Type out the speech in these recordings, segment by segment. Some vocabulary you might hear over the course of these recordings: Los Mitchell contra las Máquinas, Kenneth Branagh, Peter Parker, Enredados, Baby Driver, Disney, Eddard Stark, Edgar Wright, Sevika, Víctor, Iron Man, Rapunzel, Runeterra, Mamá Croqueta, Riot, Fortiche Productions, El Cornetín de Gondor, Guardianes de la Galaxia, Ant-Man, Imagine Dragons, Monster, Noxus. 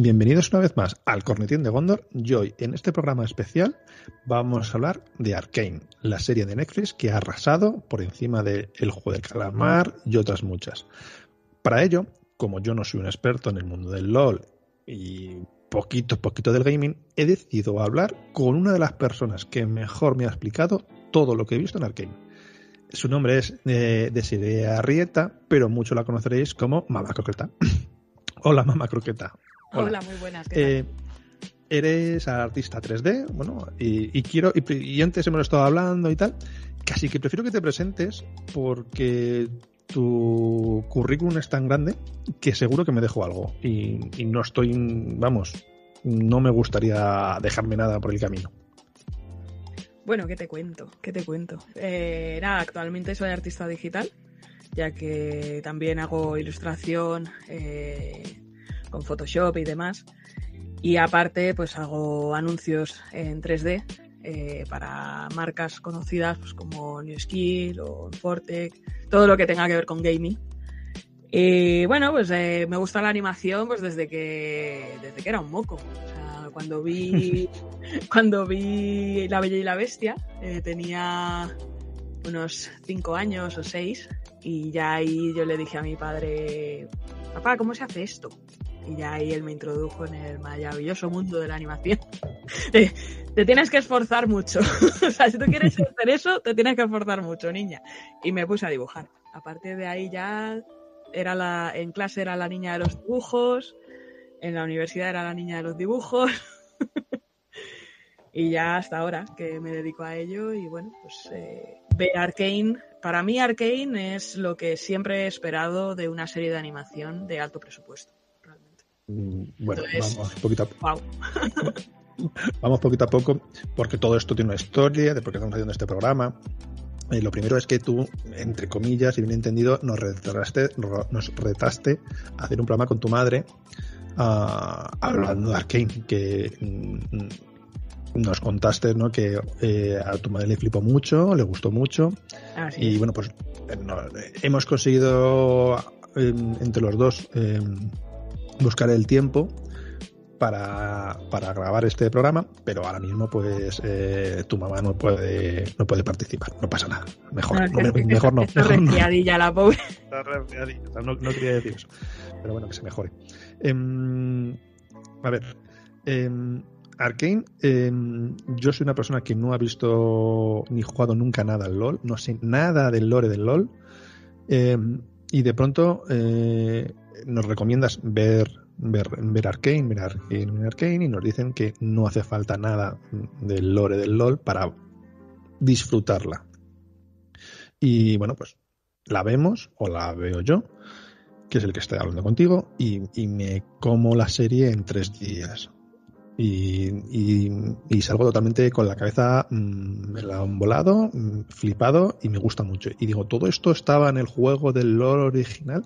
Bienvenidos una vez más al Cornetín de Gondor. Y hoy, en este programa especial, vamos a hablar de Arcane, la serie de Netflix que ha arrasado por encima de El Juego del Calamar y otras muchas. Para ello, como yo no soy un experto en el mundo del LoL y poquito del gaming, he decidido hablar con una de las personas que mejor me ha explicado todo lo que he visto en Arcane. Su nombre es Desirea Rieta, pero mucho la conoceréis como Mamá Croqueta. Hola, Mamá Croqueta. Hola, muy buenas. ¿Qué tal? Eres artista 3D, bueno, y antes hemos estado hablando y tal, casi que prefiero que te presentes porque tu currículum es tan grande que seguro que me dejo algo y no estoy, vamos, no me gustaría dejarme nada por el camino. Bueno, ¿qué te cuento? Actualmente soy artista digital, ya que también hago ilustración, con Photoshop y demás, y aparte pues hago anuncios en 3D para marcas conocidas pues, como New Skill o Fortec, todo lo que tenga que ver con gaming. Y bueno, pues me gusta la animación pues desde que era un moco. O sea, cuando vi La Bella y la Bestia tenía unos 5 años o 6 y ya ahí yo le dije a mi padre: papá, ¿cómo se hace esto? Y ya ahí él me introdujo en el maravilloso mundo de la animación. Te tienes que esforzar mucho. O sea, si tú quieres hacer eso, te tienes que esforzar mucho, niña. Y me puse a dibujar. A partir de ahí ya en clase era la niña de los dibujos, en la universidad era la niña de los dibujos. Y ya hasta ahora que me dedico a ello. Y bueno, pues ver Arcane. Para mí Arcane es lo que siempre he esperado de una serie de animación de alto presupuesto. Bueno, entonces, vamos poquito a poco, porque todo esto tiene una historia de por qué estamos haciendo este programa. Lo primero es que tú, entre comillas, si bien entendido, nos retaste a hacer un programa con tu madre hablando de Arcane, que nos contaste, ¿no?, que a tu madre le flipó mucho, le gustó mucho. Así y es. Bueno, pues hemos conseguido entre los dos buscar el tiempo para grabar este programa, pero ahora mismo pues tu mamá no puede participar, no pasa nada. Mejor no. La pobre. Está resfriadilla, no quería decir eso. Pero bueno, que se mejore. A ver, Arcane, yo soy una persona que no ha visto ni jugado nunca nada al LoL, no sé nada del lore del LoL, y de pronto nos recomiendas ver Arcane, y nos dicen que no hace falta nada del lore del LoL para disfrutarla. Y bueno, pues la vemos, o la veo yo, que es el que estoy hablando contigo, y me como la serie en 3 días. Y salgo totalmente con la cabeza volado, flipado, y me gusta mucho. Y digo, ¿todo esto estaba en el juego del lore original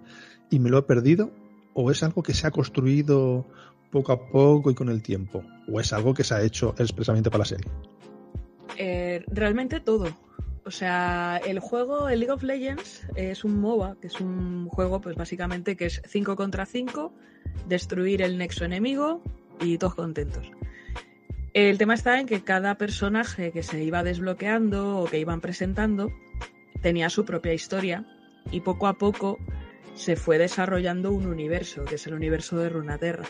y me lo he perdido? ¿O es algo que se ha construido poco a poco y con el tiempo? ¿O es algo que se ha hecho expresamente para la serie? Realmente todo. O sea, el juego, el League of Legends, es un MOBA, que es un juego pues básicamente que es 5 contra 5, destruir el nexo enemigo y todos contentos. El tema está en que cada personaje que se iba desbloqueando o que iban presentando tenía su propia historia y poco a poco se fue desarrollando un universo, que es el universo de Runeterra,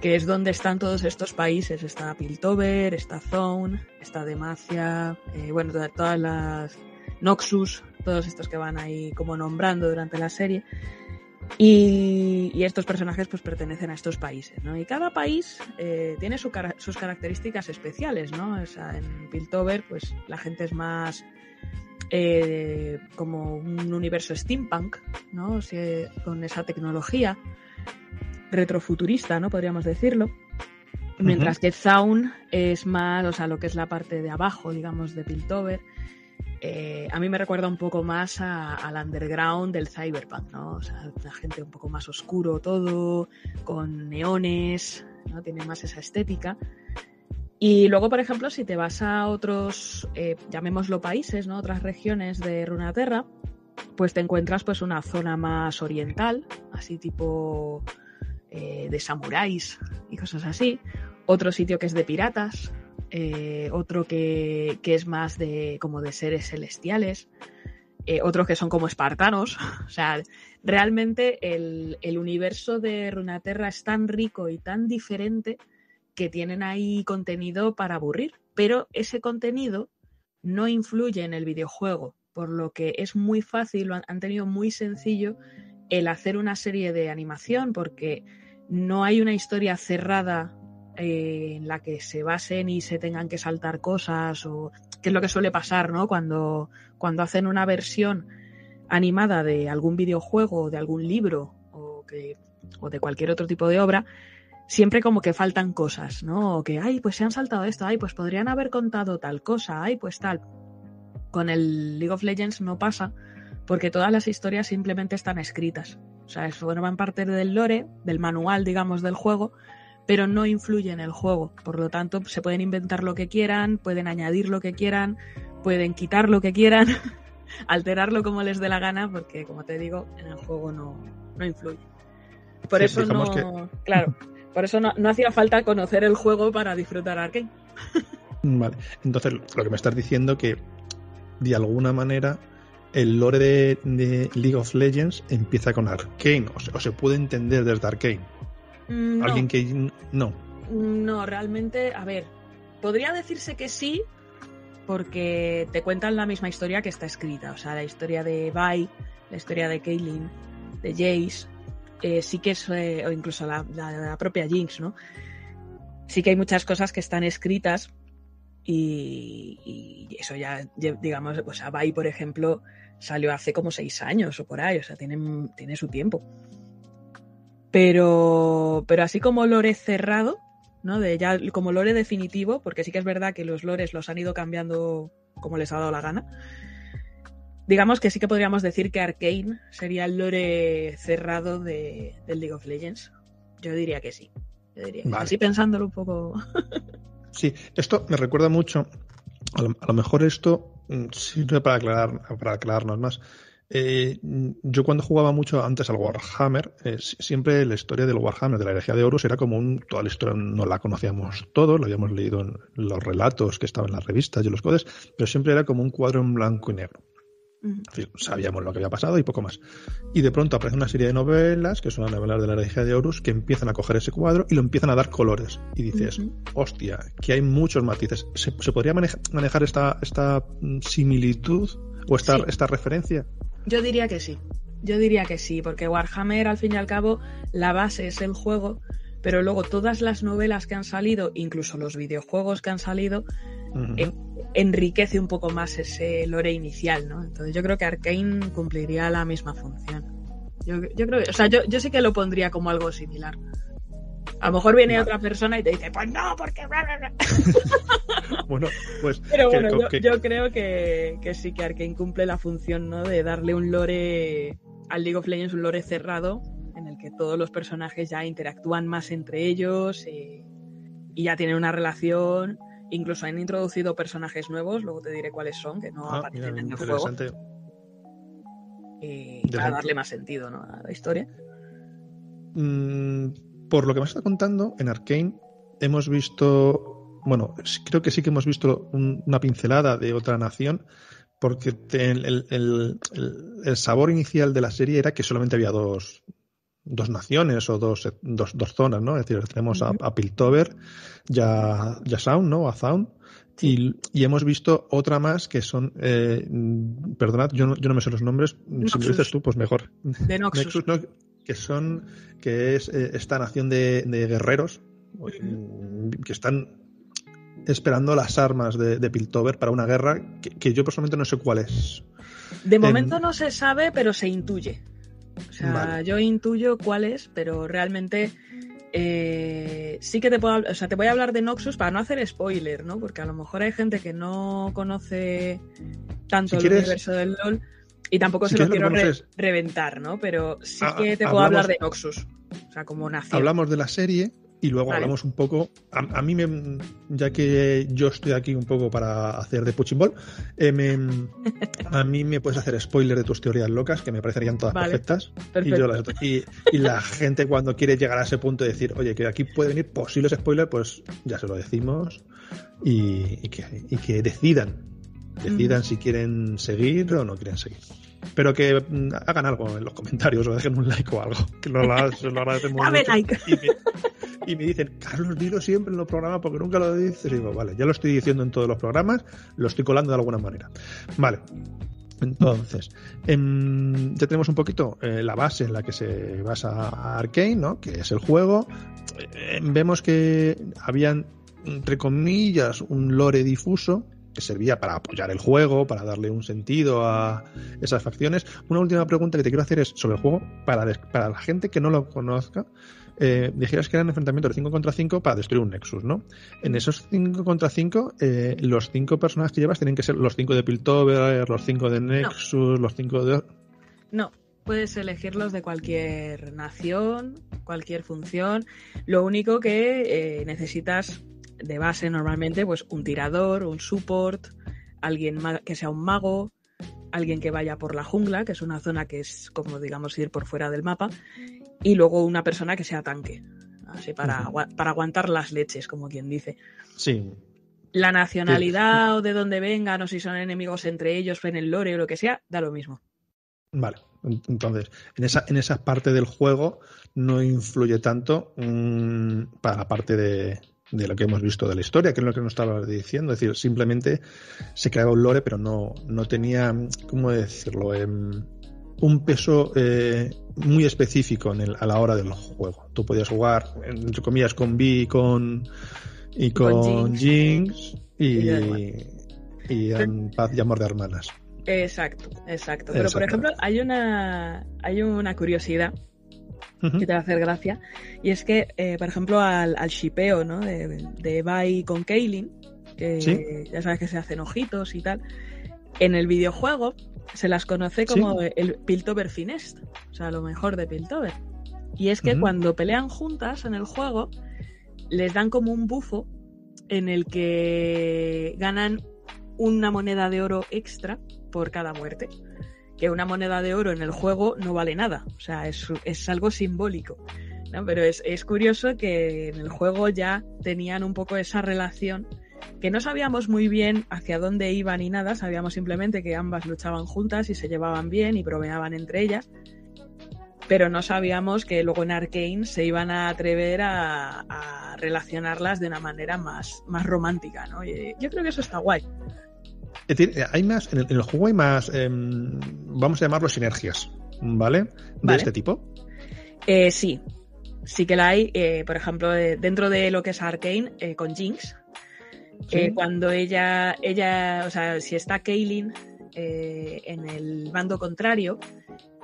que es donde están todos estos países. Está Piltover, está Zaun, está Demacia, bueno, todas las Noxus, todos estos que van ahí como nombrando durante la serie. Y estos personajes pues pertenecen a estos países, ¿no? Y cada país tiene sus características especiales, ¿no? O sea, en Piltover pues la gente es más como un universo steampunk, ¿no? O sea, con esa tecnología retrofuturista, ¿no? Podríamos decirlo. Mientras que Zaun es más, o sea, lo que es la parte de abajo, digamos, de Piltover. A mí me recuerda un poco más al underground del cyberpunk, ¿no? O sea, la gente un poco más oscuro todo, con neones, ¿no? Tiene más esa estética. Y luego, por ejemplo, si te vas a otros, llamémoslo países, ¿no? Otras regiones de Runeterra, pues te encuentras pues una zona más oriental, así tipo de samuráis y cosas así. Otro sitio que es de piratas. Otro que es más de como de seres celestiales. Otros que son como espartanos. O sea, realmente el universo de Runeterra es tan rico y tan diferente que tienen ahí contenido para aburrir. Pero ese contenido no influye en el videojuego, por lo que es muy fácil, lo han tenido muy sencillo el hacer una serie de animación, porque no hay una historia cerrada en la que se basen y se tengan que saltar cosas, o que es lo que suele pasar, ¿no? Cuando hacen una versión animada de algún videojuego, de algún libro o de cualquier otro tipo de obra, siempre como que faltan cosas, ¿no? O que, ay, pues se han saltado esto, ay, pues podrían haber contado tal cosa, ay, pues tal. Con el League of Legends no pasa, porque todas las historias simplemente están escritas. O sea, forman parte del lore, del manual, digamos, del juego, pero no influye en el juego. Por lo tanto, se pueden inventar lo que quieran, pueden añadir lo que quieran, pueden quitar lo que quieran, alterarlo como les dé la gana, porque, como te digo, en el juego no influye. Por sí, eso no... Que... Claro, por eso no hacía falta conocer el juego para disfrutar Arcane. Vale, entonces lo que me estás diciendo que de alguna manera el lore de League of Legends empieza con Arcane, o se puede entender desde Arcane. No. Alguien que... No. No, realmente, a ver, podría decirse que sí, porque te cuentan la misma historia que está escrita. O sea, la historia de Vi, la historia de Caitlyn, de Jayce, sí que es... o incluso la propia Jinx, ¿no? Sí que hay muchas cosas que están escritas. Y eso ya, digamos, o sea, Vi, por ejemplo, salió hace como 6 años o por ahí, o sea, tiene su tiempo. Pero así como lore cerrado, ¿no? De ya como lore definitivo, porque sí que es verdad que los lores los han ido cambiando como les ha dado la gana. Digamos que sí que podríamos decir que Arcane sería el lore cerrado del League of Legends. Yo diría que sí. Yo diría que vale. Así pensándolo un poco... Sí, esto me recuerda mucho, a lo mejor esto sirve para aclararnos más. Yo cuando jugaba mucho antes al Warhammer, siempre la historia del Warhammer, de la herejía de Horus, era como toda la historia no la conocíamos todos, lo habíamos leído en los relatos que estaban en las revistas y en los codes, pero siempre era como un cuadro en blanco y negro. Sabíamos lo que había pasado y poco más, y de pronto aparece una serie de novelas que son las novelas de la herejía de Horus que empiezan a coger ese cuadro y lo empiezan a dar colores y dices, hostia, que hay muchos matices. ¿Se podría manejar esta similitud o esta referencia? Yo diría que sí, porque Warhammer, al fin y al cabo, la base es el juego, pero luego todas las novelas que han salido, incluso los videojuegos que han salido, enriquece un poco más ese lore inicial, ¿no? Entonces yo creo que Arcane cumpliría la misma función. Yo creo, o sea, yo sí que lo pondría como algo similar. A lo mejor viene otra persona y te dice, pues no, porque bla, bla, bla. Bueno, pues... Pero bueno, yo creo que sí que Arcane cumple la función, ¿no? De darle un lore al League of Legends, un lore cerrado en el que todos los personajes ya interactúan más entre ellos y ya tienen una relación... Incluso han introducido personajes nuevos, luego te diré cuáles son, que no aparecen en el juego. Y para darle más sentido, ¿no?, a la historia. Por lo que me está contando, en Arcane hemos visto... Bueno, creo que sí que hemos visto una pincelada de otra nación, porque el sabor inicial de la serie era que solamente había dos naciones o dos zonas, ¿no? Es decir, tenemos a Piltover y a Zaun, ¿no? A Zaun. Y hemos visto otra más que son... perdonad, yo no me sé los nombres. Noxus. Si me lo dices tú, pues mejor. De Noxus. ¿No? Que es esta nación de guerreros que están esperando las armas de Piltover para una guerra que yo personalmente no sé cuál es. De momento no se sabe, pero se intuye. O sea, vale. Yo intuyo cuál es, pero realmente sí que te voy a hablar de Noxus para no hacer spoiler, ¿no? Porque a lo mejor hay gente que no conoce tanto universo del LoL y tampoco se lo quiero reventar, ¿no? Pero sí que te puedo hablar de Noxus, o sea, como nació. Hablamos de la serie y luego hablamos un poco. A mí, ya que yo estoy aquí un poco para hacer de punching ball, a mí me puedes hacer spoiler de tus teorías locas, que me parecerían todas perfectas. Perfecto. Y la gente, cuando quiere llegar a ese punto de decir, oye, que aquí puede venir posibles spoilers, pues ya se lo decimos y que decidan si quieren seguir o no quieren seguir. Pero que hagan algo en los comentarios o dejen un like o algo, que lo agradecemos mucho. Like. Y me dicen, Carlos, dilo siempre en los programas porque nunca lo dices. Y digo, vale, ya lo estoy diciendo en todos los programas, lo estoy colando de alguna manera. Vale, entonces, ya tenemos un poquito la base en la que se basa Arcane, ¿no? Que es el juego. Vemos que habían, entre comillas, un lore difuso que servía para apoyar el juego, para darle un sentido a esas facciones. Una última pregunta que te quiero hacer es sobre el juego, para la gente que no lo conozca. Dijeras que eran enfrentamientos de 5 contra 5 para destruir un Nexus, ¿no? En esos 5 contra 5, los 5 personajes que llevas tienen que ser los 5 de Piltover, los 5 de Nexus, los 5 de... No, puedes elegirlos de cualquier nación, cualquier función. Lo único que necesitas de base normalmente, pues un tirador, un support, alguien que sea un mago, alguien que vaya por la jungla, que es una zona que es como, digamos, ir por fuera del mapa, y luego una persona que sea tanque, así para aguantar las leches, como quien dice. Sí. La nacionalidad o de dónde vengan, o si son enemigos entre ellos, en el lore o lo que sea, da lo mismo. Vale, entonces, en esa parte del juego no influye tanto para la parte de lo que hemos visto de la historia, que es lo que nos estabas diciendo. Es decir, simplemente se creaba un lore, pero no tenía, ¿cómo decirlo?, un peso muy específico a la hora del juego. Tú podías jugar, entre comillas, con Vi y con Jinx y en paz y amor de hermanas. Exacto. Pero, por ejemplo, hay una curiosidad que te va a hacer gracia, y es que, por ejemplo, al shipeo, ¿no?, de Vi con Caitlyn, que ya sabes que se hacen ojitos y tal, en el videojuego se las conoce como el Piltover Finest, o sea, lo mejor de Piltover. Y es que cuando pelean juntas en el juego, les dan como un bufo en el que ganan una moneda de oro extra por cada muerte. Que una moneda de oro en el juego no vale nada, o sea, es algo simbólico, ¿no? Pero es curioso que en el juego ya tenían un poco esa relación, que no sabíamos muy bien hacia dónde iban ni nada, sabíamos simplemente que ambas luchaban juntas y se llevaban bien y bromeaban entre ellas, pero no sabíamos que luego en Arcane se iban a atrever a relacionarlas de una manera más romántica, ¿no? Yo creo que eso está guay. Es decir, hay más, en el juego hay más, vamos a llamarlo sinergias, ¿vale? ¿De este tipo? Sí que la hay. Por ejemplo, dentro de lo que es Arcane, con Jinx, cuando ella, o sea, si está Caitlyn en el bando contrario,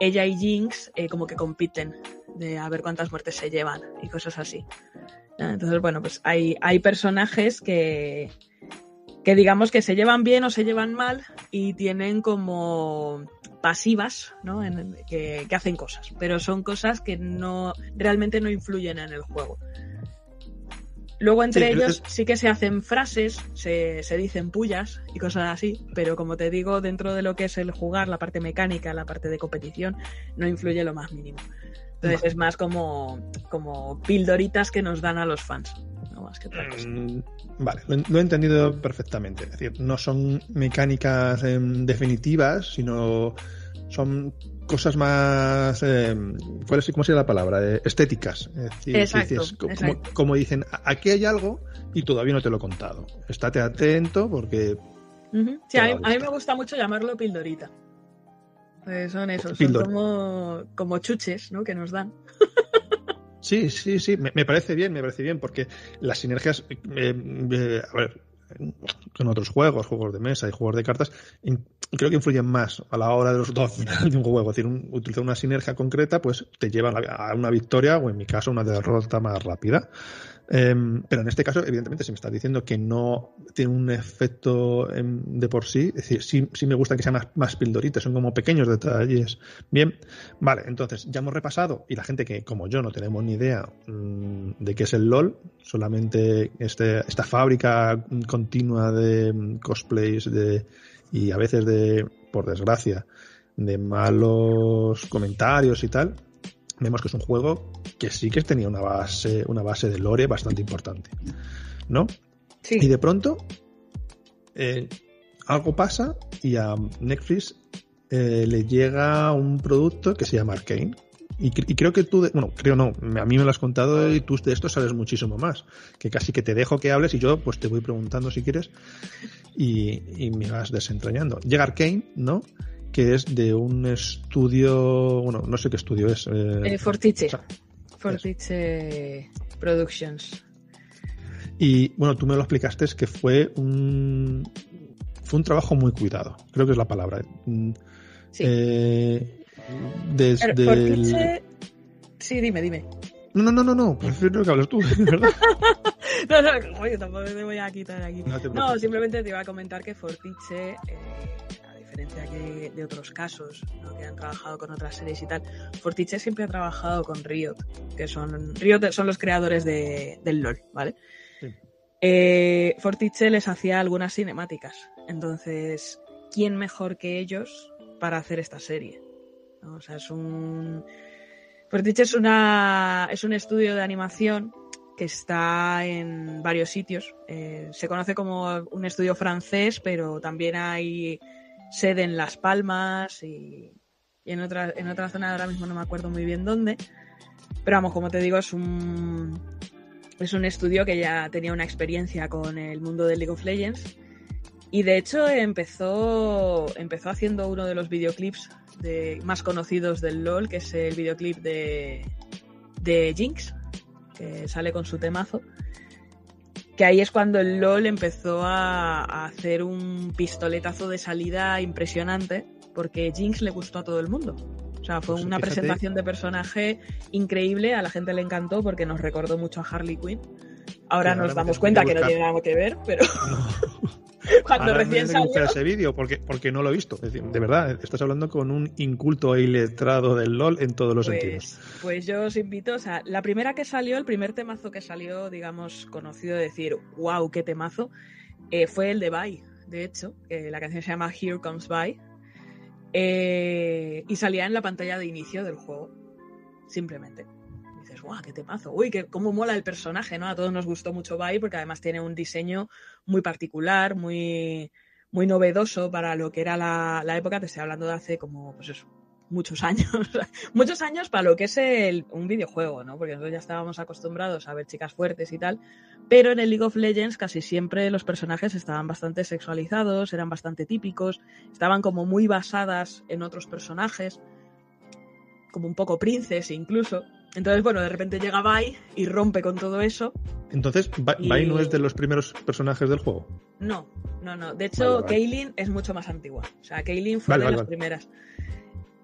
ella y Jinx como que compiten de a ver cuántas muertes se llevan y cosas así. Entonces, bueno, pues hay personajes que digamos que se llevan bien o se llevan mal y tienen como pasivas, ¿no?, que hacen cosas, pero son cosas que no realmente no influyen en el juego. Luego entre ellos sí que se hacen frases, se dicen pullas y cosas así, pero como te digo, dentro de lo que es el jugar, la parte mecánica, la parte de competición, no influye lo más mínimo. Entonces es más como pildoritas que nos dan a los fans. Más que otra cosa. Vale, lo he entendido perfectamente. Es decir, no son mecánicas definitivas, sino son cosas más... ¿Cómo sería la palabra? Estéticas. Es decir, exacto, dices, como dicen, aquí hay algo y todavía no te lo he contado. Estate atento porque... Sí, a mí me gusta mucho llamarlo pildorita. Son esos, son como chuches, ¿no?, que nos dan. Sí, me parece bien, porque las sinergias, a ver, con otros juegos de mesa y juegos de cartas, creo que influyen más a la hora de los dos de un juego. Es decir, utilizar una sinergia concreta, pues te lleva a una victoria o, en mi caso, una derrota más rápida. Pero en este caso, evidentemente, si me estás diciendo que no tiene un efecto de por sí, es decir, sí me gusta que sean más pildoritas, son como pequeños detalles. Bien, vale, entonces ya hemos repasado, y la gente que, como yo, no tenemos ni idea de qué es el LOL, solamente esta fábrica continua de cosplays y a veces por desgracia, de malos comentarios y tal, vemos que es un juego que sí que tenía una base de lore bastante importante, ¿no? Sí. Y de pronto algo pasa y a Netflix le llega un producto que se llama Arcane. Y creo que tú... a mí me lo has contado y tú de esto sabes muchísimo más. Que casi que te dejo que hables y yo pues te voy preguntando si quieres y me vas desentrañando. Llega Arcane, ¿no? Que es de un estudio... no sé qué estudio es. Fortiche. O sea, Fortiche Productions. Y bueno, tú me lo explicaste, es que fue un trabajo muy cuidado. Creo que es la palabra. Sí. Desde Fortiche... Sí, dime. No, prefiero que hables tú, ¿verdad? No, oye, tampoco te voy a quitar aquí. No, simplemente te iba a comentar que Fortiche... de otros casos, ¿no? Que han trabajado con otras series y tal, Fortiche siempre ha trabajado con Riot, que son los creadores del LOL, ¿vale? Sí. Fortiche les hacía algunas cinemáticas, entonces, ¿quién mejor que ellos para hacer esta serie? ¿No? O sea, Fortiche es un estudio de animación que está en varios sitios, se conoce como un estudio francés, pero también hay sede en Las Palmas y en otra zona, ahora mismo no me acuerdo muy bien dónde, pero vamos, como te digo, es un estudio que ya tenía una experiencia con el mundo de League of Legends y de hecho empezó haciendo uno de los videoclips más conocidos del LOL, que es el videoclip de Jinx, que sale con su temazo, que ahí es cuando el LOL empezó a hacer un pistoletazo de salida impresionante, porque Jinx le gustó a todo el mundo. O sea, fue una presentación de personaje increíble, a la gente le encantó porque nos recordó mucho a Harley Quinn. Ahora nos damos cuenta que no tiene nada que ver, pero... Cuando ahora recién salió ese vídeo, porque no lo he visto. Es decir, de verdad, estás hablando con un inculto e iletrado del LOL en todos los sentidos. Pues yo os invito, o sea, el primer temazo que salió, digamos, conocido de decir, wow, qué temazo, fue el de Vi, de hecho, la canción se llama Here Comes Vi, y salía en la pantalla de inicio del juego, simplemente. Y dices, wow, qué temazo, uy, cómo mola el personaje, ¿no? A todos nos gustó mucho Vi, porque además tiene un diseño muy particular, muy, muy novedoso para lo que era la época. Te estoy hablando de hace como, pues eso, muchos años. Muchos años para lo que es un videojuego, ¿no? Porque nosotros ya estábamos acostumbrados a ver chicas fuertes y tal, pero en el League of Legends casi siempre los personajes estaban bastante sexualizados, eran bastante típicos, estaban como muy basadas en otros personajes, como un poco princes incluso. Entonces, bueno, de repente llega Vi y rompe con todo eso. Entonces, Vi no es de los primeros personajes del juego. No. De hecho, vale. Caitlyn es mucho más antigua. O sea, Caitlyn fue de las primeras.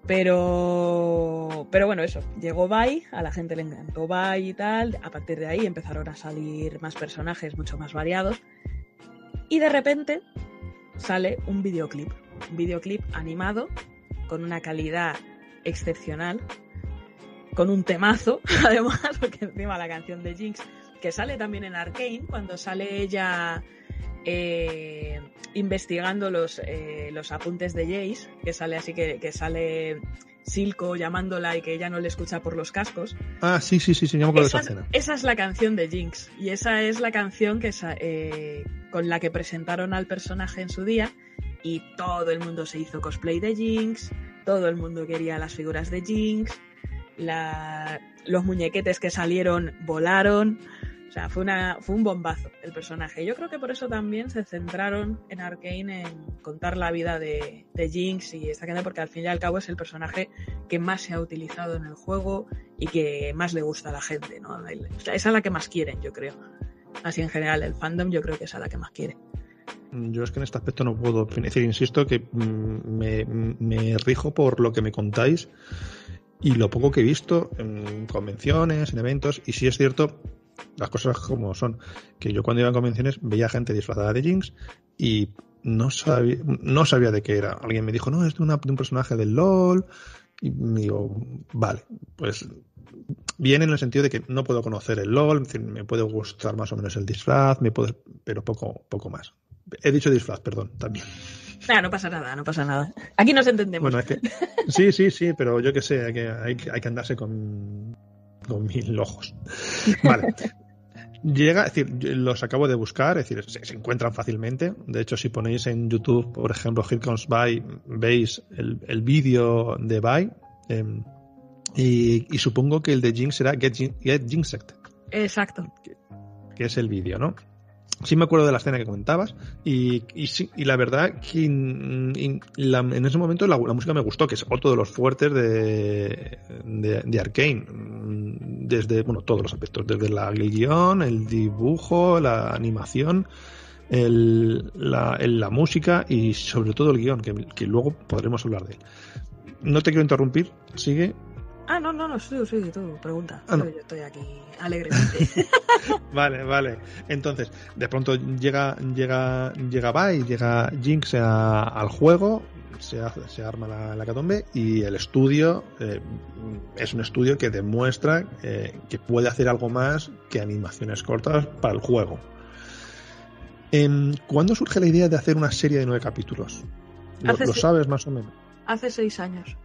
Pero bueno, eso. Llegó Vi, a la gente le encantó Vi y tal. A partir de ahí empezaron a salir más personajes, mucho más variados. Y de repente sale un videoclip. Un videoclip animado, con una calidad excepcional, con un temazo, además, porque encima la canción de Jinx, que sale también en Arcane, cuando sale ella investigando los apuntes de Jayce, que sale así, que sale Silco llamándola y que ella no le escucha por los cascos. Ah, sí, llamo con esa escena. Esa es la canción de Jinx, y esa es la canción con la que presentaron al personaje en su día, y todo el mundo se hizo cosplay de Jinx, todo el mundo quería las figuras de Jinx, los muñequetes que salieron volaron, o sea, fue un bombazo el personaje. Yo creo que por eso también se centraron en Arcane en contar la vida de Jinx y esta gente, porque al fin y al cabo es el personaje que más se ha utilizado en el juego y que más le gusta a la gente, ¿no? O sea, esa es la que más quieren, yo creo. Así en general, el fandom yo creo que esa es la que más quiere. Yo es que en este aspecto no puedo decir, insisto, que me rijo por lo que me contáis y lo poco que he visto en convenciones, en eventos, y sí es cierto las cosas como son, que yo cuando iba a convenciones veía gente disfrazada de Jinx y no sabía de qué era. Alguien me dijo, no, es de un personaje del LOL, y me digo, vale, pues bien en el sentido de que no puedo conocer el LOL, es decir, me puede gustar más o menos el disfraz, pero poco más. He dicho disfraz, perdón, también. Nah, no pasa nada. Aquí nos entendemos. Bueno, es que, sí, pero yo qué sé, hay que andarse con mil ojos. Vale. Llega, es decir, los acabo de buscar, es decir, se encuentran fácilmente. De hecho, si ponéis en YouTube, por ejemplo, Here Comes Vi, veis el vídeo de Vi, y supongo que el de Jinx será Get Jinxed. Exacto. Que es el vídeo, ¿no? Sí me acuerdo de la escena que comentabas y la verdad que en ese momento la música me gustó, que es otro de los fuertes de Arcane, desde todos los aspectos, desde el guión, el dibujo, la animación, la música y sobre todo el guión, que luego podremos hablar de él. No te quiero interrumpir, sigue. Ah, no, sí, tú pregunta. Ah, no. Yo estoy aquí alegremente. Vale. Entonces, de pronto llega Vi, llega Jinx al juego, se arma la catombe y el estudio es un estudio que demuestra que puede hacer algo más que animaciones cortas para el juego. ¿Cuándo surge la idea de hacer una serie de 9 capítulos? ¿Lo sabes más o menos? Hace 6 años.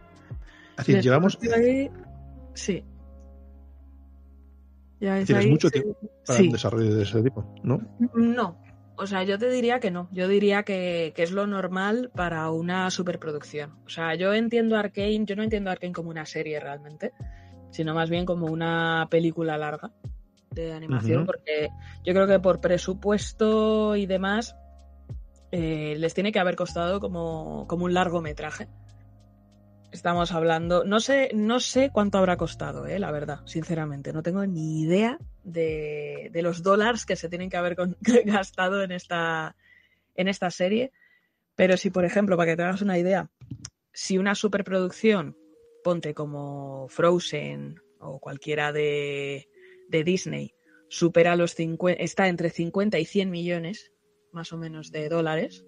Es decir, llevamos... Sí. ¿Tienes mucho tiempo para un desarrollo de ese tipo, no? No. O sea, yo te diría que no. Yo diría que es lo normal para una superproducción. O sea, yo no entiendo Arcane como una serie realmente, sino más bien como una película larga de animación, porque yo creo que por presupuesto y demás les tiene que haber costado como un largometraje. Estamos hablando, no sé cuánto habrá costado, la verdad, sinceramente. No tengo ni idea de los dólares que se tienen que haber gastado en esta serie. Pero si, por ejemplo, para que te hagas una idea, si una superproducción, ponte como Frozen o cualquiera de Disney, supera los 50, está entre 50 y 100 millones, más o menos, de dólares,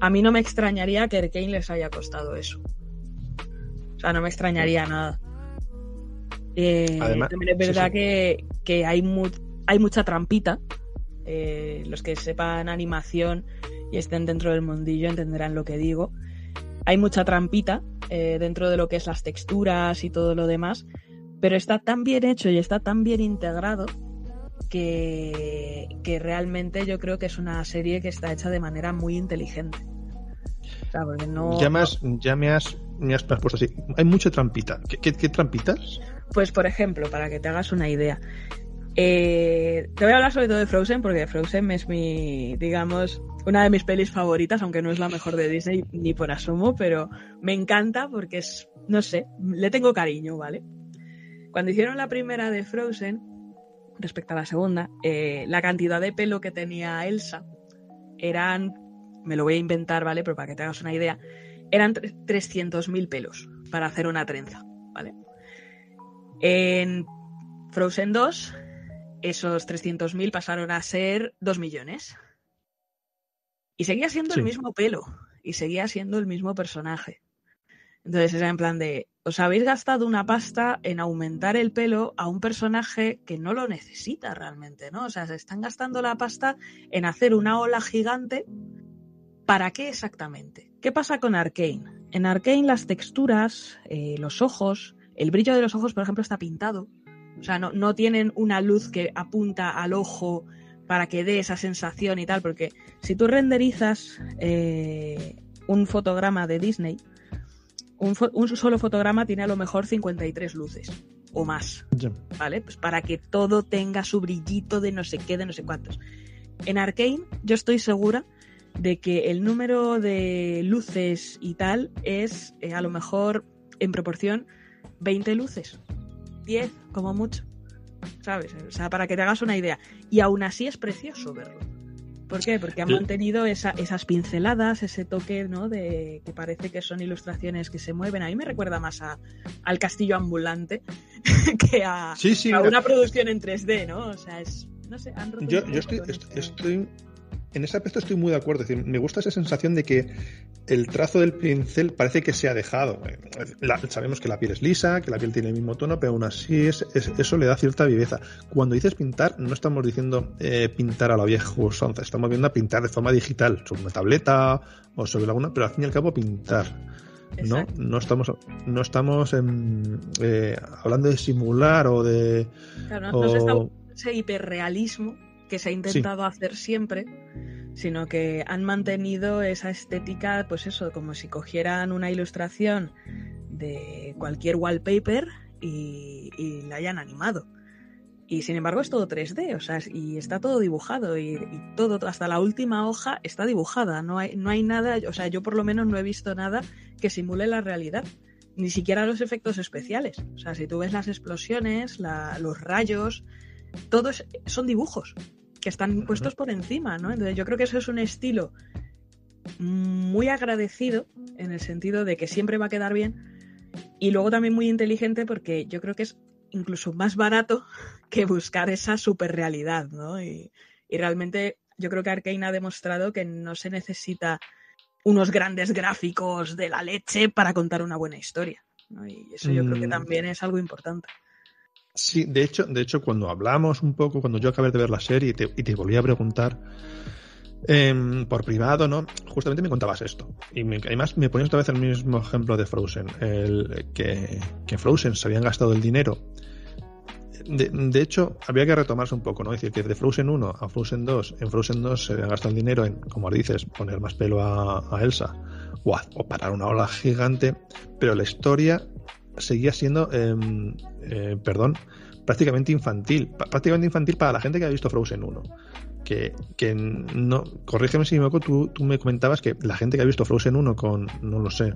a mí no me extrañaría que Arcane les haya costado eso. O sea, no me extrañaría nada. Además, también es verdad que hay mucha trampita. Los que sepan animación y estén dentro del mundillo entenderán lo que digo. Hay mucha trampita dentro de lo que es las texturas y todo lo demás, pero está tan bien hecho y está tan bien integrado que realmente yo creo que es una serie que está hecha de manera muy inteligente. O sea, porque me has puesto así. Hay mucha trampita. ¿Qué trampitas? Pues, por ejemplo, para que te hagas una idea, te voy a hablar sobre todo de Frozen, porque Frozen es una de mis pelis favoritas, aunque no es la mejor de Disney ni por asomo, pero me encanta porque es, no sé, le tengo cariño, ¿vale? Cuando hicieron la primera de Frozen, respecto a la segunda, la cantidad de pelo que tenía Elsa eran, me lo voy a inventar, ¿vale? Pero para que te hagas una idea, eran 300.000 pelos para hacer una trenza, ¿vale? En Frozen 2, esos 300.000 pasaron a ser 2 millones. Y seguía siendo el mismo pelo. Y seguía siendo el mismo personaje. Entonces era en plan de, os habéis gastado una pasta en aumentar el pelo a un personaje que no lo necesita realmente, ¿no? O sea, se están gastando la pasta en hacer una ola gigante. ¿Para qué exactamente? ¿Qué pasa con Arcane? En Arcane las texturas, los ojos, el brillo de los ojos, por ejemplo, está pintado. O sea, no tienen una luz que apunta al ojo para que dé esa sensación y tal, porque si tú renderizas un fotograma de Disney, un solo fotograma tiene a lo mejor 53 luces o más, ¿vale? Pues para que todo tenga su brillito de no sé qué, de no sé cuántos. En Arcane yo estoy segura de que el número de luces y tal es a lo mejor en proporción 20 luces, 10 como mucho, ¿sabes? O sea, para que te hagas una idea. Y aún así es precioso verlo. ¿Por qué? Porque han mantenido esas pinceladas, ese toque, ¿no? De que parece que son ilustraciones que se mueven. A mí me recuerda más al castillo ambulante que a una producción en 3D, ¿no? O sea, es... No sé, han roto yo estoy... En ese aspecto estoy muy de acuerdo. Es decir, me gusta esa sensación de que el trazo del pincel parece que se ha dejado. Sabemos que la piel es lisa, que la piel tiene el mismo tono, pero aún así eso le da cierta viveza. Cuando dices pintar, no estamos diciendo pintar a la vieja usanza. Estamos viendo a pintar de forma digital, sobre una tableta o sobre alguna, pero al fin y al cabo pintar. Exacto. No estamos hablando de simular o de... Claro, no estamos en ese hiperrealismo que se ha intentado hacer siempre, sino que han mantenido esa estética, pues eso, como si cogieran una ilustración de cualquier wallpaper y la hayan animado. Y sin embargo es todo 3D, o sea, y está todo dibujado y todo, hasta la última hoja está dibujada. No hay nada, o sea, yo por lo menos no he visto nada que simule la realidad. Ni siquiera los efectos especiales. O sea, si tú ves las explosiones, los rayos, todos son dibujos que están puestos por encima, ¿no? Entonces yo creo que eso es un estilo muy agradecido en el sentido de que siempre va a quedar bien y luego también muy inteligente porque yo creo que es incluso más barato que buscar esa superrealidad, ¿no? Y realmente yo creo que Arcane ha demostrado que no se necesita unos grandes gráficos de la leche para contar una buena historia, ¿no? Y eso yo creo que también es algo importante. Sí, de hecho, cuando hablamos un poco, cuando yo acabé de ver la serie y te volví a preguntar por privado, ¿no? Justamente me contabas esto. Y además me ponías otra vez el mismo ejemplo de Frozen. Que Frozen se habían gastado el dinero. De hecho, había que retomarse un poco, ¿no? Es decir, que de Frozen 1 a Frozen 2, en Frozen 2 se habían gastado el dinero en, como dices, poner más pelo a Elsa o parar una ola gigante, pero la historia seguía siendo prácticamente infantil para la gente que ha visto Frozen 1, que no, corrígeme si me equivoco, tú me comentabas que la gente que ha visto Frozen 1 con, no lo sé,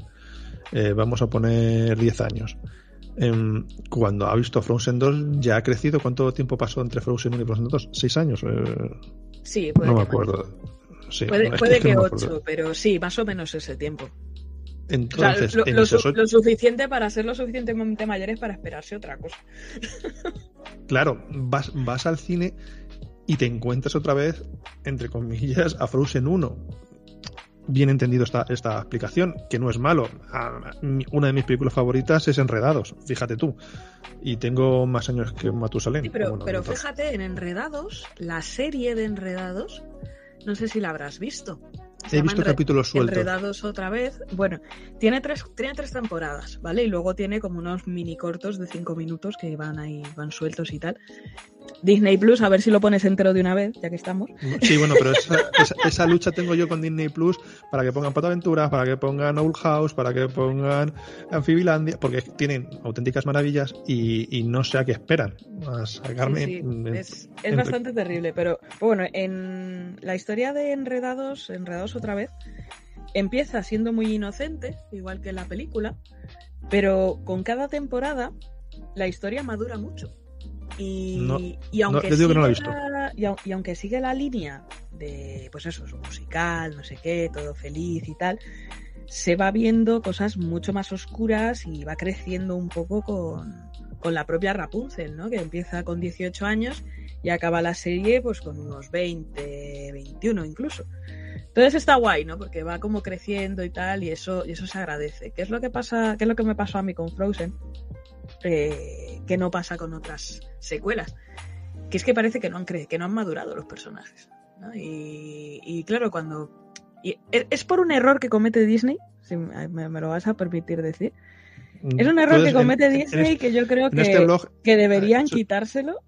vamos a poner 10 años, cuando ha visto Frozen 2 ya ha crecido. ¿Cuánto tiempo pasó entre Frozen 1 y Frozen 2? ¿6 años? Sí, no me acuerdo. Sí, puede que 8, pero sí, más o menos ese tiempo. Entonces, o sea, lo suficiente para ser lo suficientemente mayores para esperarse otra cosa. Claro, vas al cine y te encuentras otra vez, entre comillas, a Frozen 1. Bien entendido esta explicación, que no es malo. Una de mis películas favoritas es Enredados, fíjate tú. Y tengo más años que Matusalén. Sí, pero fíjate, en Enredados, la serie de Enredados, no sé si la habrás visto. He visto capítulos sueltos. Enredados otra vez. Bueno, tiene tres temporadas, ¿vale? Y luego tiene como unos mini cortos de 5 minutos que van sueltos y tal. Disney Plus, a ver si lo pones entero de una vez, ya que estamos. Sí, bueno, pero esa lucha tengo yo con Disney Plus para que pongan Pato Aventuras, para que pongan Owl House, para que pongan Anfibilandia, porque tienen auténticas maravillas y no sé a qué esperan. A sacarme. Sí, es bastante terrible, pero bueno, en la historia de Enredados otra vez, empieza siendo muy inocente, igual que en la película, pero con cada temporada la historia madura mucho. Y aunque sigue la línea de, pues eso, es un musical, no sé qué, todo feliz y tal, se va viendo cosas mucho más oscuras y va creciendo un poco con la propia Rapunzel, ¿no? Que empieza con 18 años y acaba la serie pues con unos 20, 21 incluso. Entonces está guay, ¿no? Porque va como creciendo y tal, y eso se agradece. ¿Qué es lo que me pasó a mí con Frozen? Que no pasa con otras secuelas, que es que parece que no han madurado los personajes, ¿no? Y claro, es por un error que comete Disney, si me lo vas a permitir decir, es un error que comete Disney que yo creo que deberían quitárselo,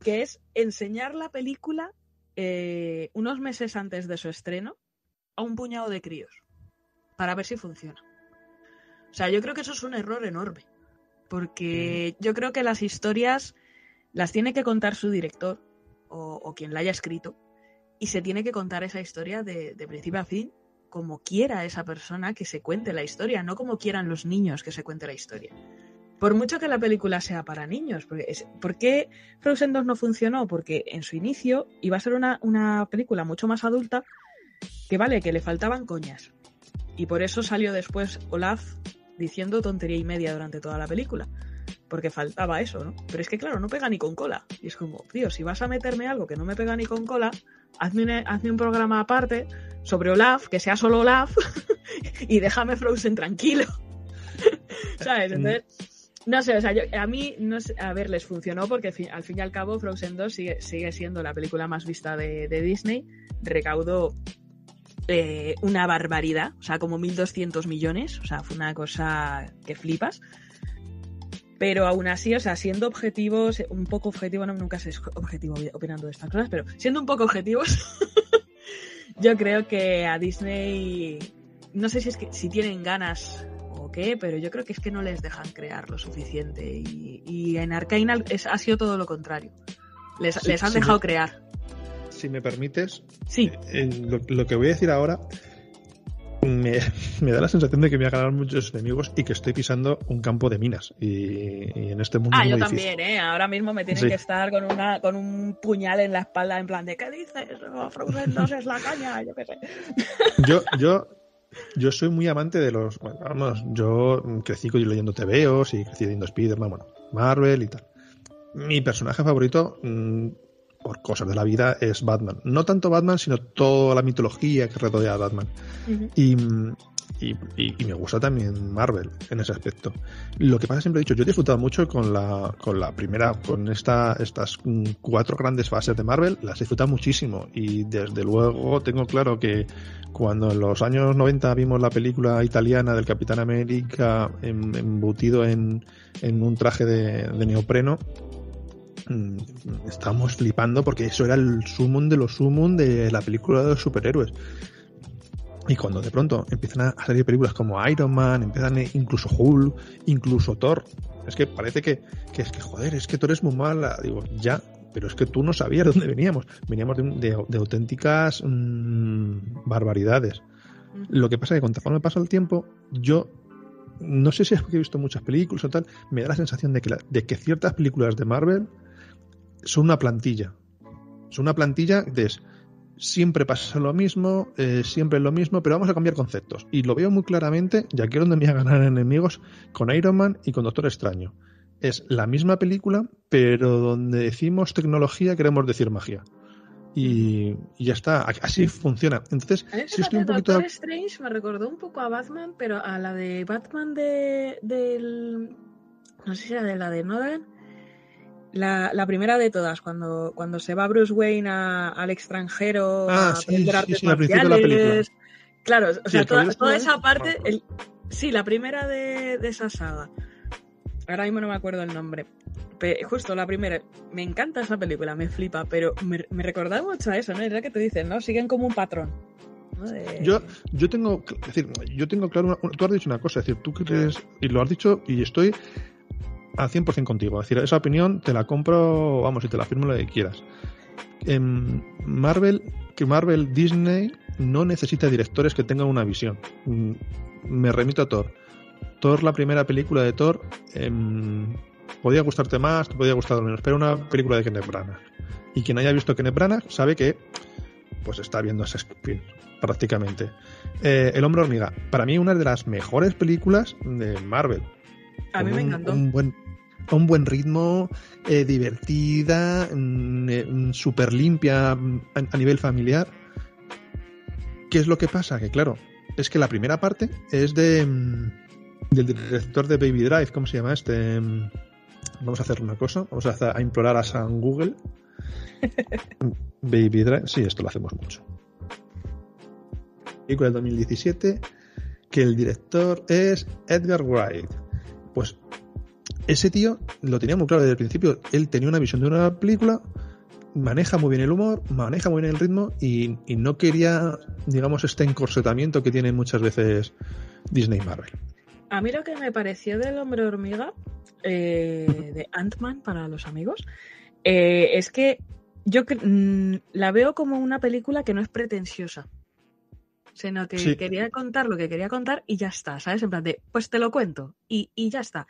que es enseñar la película unos meses antes de su estreno a un puñado de críos para ver si funciona. O sea, yo creo que eso es un error enorme, porque yo creo que las historias las tiene que contar su director o quien la haya escrito, y se tiene que contar esa historia de principio a fin como quiera esa persona que se cuente la historia, no como quieran los niños que se cuente la historia. Por mucho que la película sea para niños. ¿Por qué Frozen 2 no funcionó? Porque en su inicio iba a ser una película mucho más adulta, que vale, que le faltaban coñas. Y por eso salió después Olaf diciendo tontería y media durante toda la película. Porque faltaba eso, ¿no? Pero es que, claro, no pega ni con cola. Y es como, tío, si vas a meterme algo que no me pega ni con cola, hazme un programa aparte sobre Olaf, que sea solo Olaf, y déjame Frozen tranquilo. ¿Sabes? Entonces... No sé, o sea, a mí les funcionó porque al fin y al cabo Frozen 2 sigue siendo la película más vista de Disney. Recaudó una barbaridad, o sea, como 1.200 millones, o sea, fue una cosa que flipas. Pero aún así, o sea, siendo objetivos, un poco objetivo, no, nunca soy objetivo opinando de estas cosas, pero siendo un poco objetivos, yo creo que a Disney, no sé si es que si tienen ganas... ¿Qué? Pero yo creo que es que no les dejan crear lo suficiente y en Arcane ha sido todo lo contrario. Les han dejado crear. Si me permites, sí. Lo que voy a decir ahora me da la sensación de que me voy a ganar muchos enemigos y que estoy pisando un campo de minas y en este mundo es muy difícil. También, ahora mismo me tienen que estar con un puñal en la espalda en plan de ¿qué dices? Oh, Frozen 2 es la caña, yo qué sé. Yo soy muy amante de los... Bueno, vamos, yo crecí leyendo TVOs y crecí leyendo Spiderman, bueno, Marvel y tal. Mi personaje favorito, por cosas de la vida, es Batman. No tanto Batman, sino toda la mitología que rodea a Batman. Uh-huh. Y me gusta también Marvel en ese aspecto. Lo que pasa, siempre he dicho, yo he disfrutado mucho con la primera, con estas cuatro grandes fases de Marvel, las he disfrutado muchísimo. Y desde luego tengo claro que cuando en los años 90 vimos la película italiana del Capitán América embutido en un traje de neopreno, estábamos flipando porque eso era el sumum de los sumum de la película de los superhéroes. Y cuando de pronto empiezan a salir películas como Iron Man, empiezan incluso Hulk, incluso Thor, es que parece que joder, es que Thor es muy mala. Digo, ya, pero es que tú no sabías de dónde veníamos. Veníamos de auténticas barbaridades. Lo que pasa es que conforme pasa el tiempo, yo no sé si es porque he visto muchas películas o tal, me da la sensación de que ciertas películas de Marvel son una plantilla. Son una plantilla de... Siempre pasa lo mismo, siempre es lo mismo, pero vamos a cambiar conceptos. Y lo veo muy claramente, y aquí es donde me voy a ganar enemigos, con Iron Man y con Doctor Extraño. Es la misma película, pero donde decimos tecnología queremos decir magia. Y ya está, así funciona. Entonces, si estoy un poquito... Doctor Strange me recordó un poco a Batman, pero a la de Batman del... No sé si era de la de Nolan... La primera de todas, cuando se va Bruce Wayne al extranjero aprender artes marciales. Claro, o sea, toda esa parte... Sí, la primera de esa saga. Ahora mismo no me acuerdo el nombre. Justo la primera. Me encanta esa película, me flipa, pero me recordaba mucho a eso, ¿no? Es lo que te dicen, ¿no? Siguen como un patrón. Yo tengo claro... Tú has dicho una cosa, es decir, tú crees... Y lo has dicho y estoy... al 100% contigo, es decir, esa opinión te la compro, vamos, y te la firmo lo que quieras. Marvel, Disney no necesita directores que tengan una visión. Me remito a Thor. Thor, la primera película de Thor, podía gustarte más, te podía gustar menos, pero una película de Kenneth Branagh. Y quien haya visto Kenneth Branagh sabe que pues está viendo a Shakespeare prácticamente. El Hombre Hormiga, para mí una de las mejores películas de Marvel. A mí me encantó. Un buen ritmo, divertida, súper limpia a nivel familiar. ¿Qué es lo que pasa? Que claro, es que la primera parte es del director de Baby Drive. ¿Cómo se llama este? Vamos a hacer una cosa. Vamos a implorar a San Google. Baby Drive. Sí, esto lo hacemos mucho. Película del 2017, que el director es Edgar Wright. Pues ese tío lo tenía muy claro desde el principio. Él tenía una visión de una película, maneja muy bien el humor, maneja muy bien el ritmo y no quería, digamos, este encorsetamiento que tiene muchas veces Disney y Marvel. A mí lo que me pareció del Hombre Hormiga, de Ant-Man para los amigos, es que yo la veo como una película que no es pretenciosa, sino que quería contar lo que quería contar y ya está, ¿sabes? En plan de, pues te lo cuento y ya está.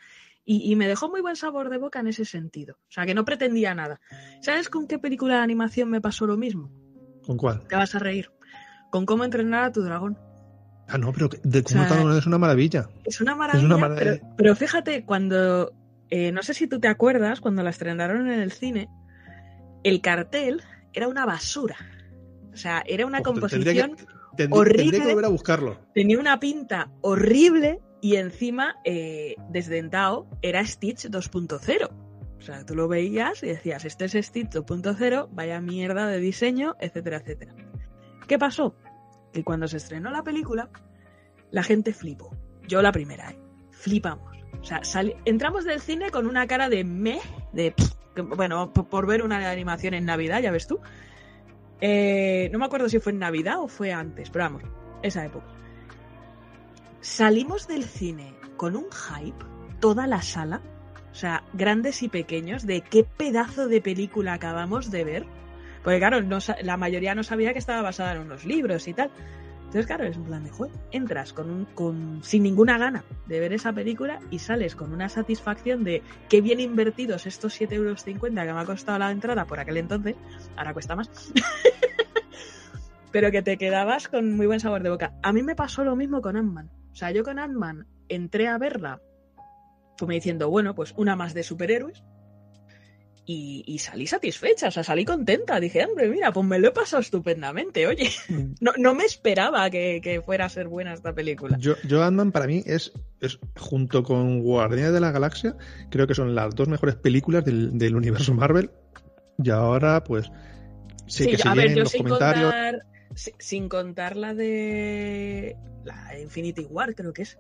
Y me dejó muy buen sabor de boca en ese sentido. O sea, que no pretendía nada. ¿Sabes con qué película de animación me pasó lo mismo? ¿Con cuál? Te vas a reír. Con Cómo entrenar a tu dragón. Ah, no, pero de Cómo entrenar a tu dragón es una maravilla. Es una maravilla. Pero fíjate, cuando... no sé si tú te acuerdas, cuando la estrenaron en el cine, el cartel era una basura. O sea, era una composición horrible. Tendría que volver a buscarlo. Tenía una pinta horrible... Y encima, desdentado, era Stitch 2.0. O sea, tú lo veías y decías, este es Stitch 2.0, vaya mierda de diseño, etcétera, etcétera. ¿Qué pasó? Que cuando se estrenó la película, la gente flipó. Yo la primera, flipamos. O sea, entramos del cine con una cara de meh, de... Bueno, por ver una animación en Navidad, ya ves tú. No me acuerdo si fue en Navidad o fue antes, pero vamos, esa época. Salimos del cine con un hype, toda la sala, o sea, grandes y pequeños, de qué pedazo de película acabamos de ver. Porque claro, la mayoría no sabía que estaba basada en unos libros y tal. Entonces claro, es un plan de juego. Entras sin ninguna gana de ver esa película y sales con una satisfacción de qué bien invertidos estos 7,50 € que me ha costado la entrada por aquel entonces. Ahora cuesta más. Pero que te quedabas con muy buen sabor de boca. A mí me pasó lo mismo con Ant-Man. O sea, yo con Ant-Man entré a verla como diciendo, bueno, pues una más de superhéroes y salí satisfecha, o sea, salí contenta. Dije, hombre, mira, pues me lo he pasado estupendamente, oye. No me esperaba que fuera a ser buena esta película. Yo Ant-Man para mí es, junto con Guardianes de la Galaxia, creo que son las dos mejores películas del universo Marvel. Y ahora, pues, sí que se vienen los comentarios... Sin contar la de Infinity War, creo que es.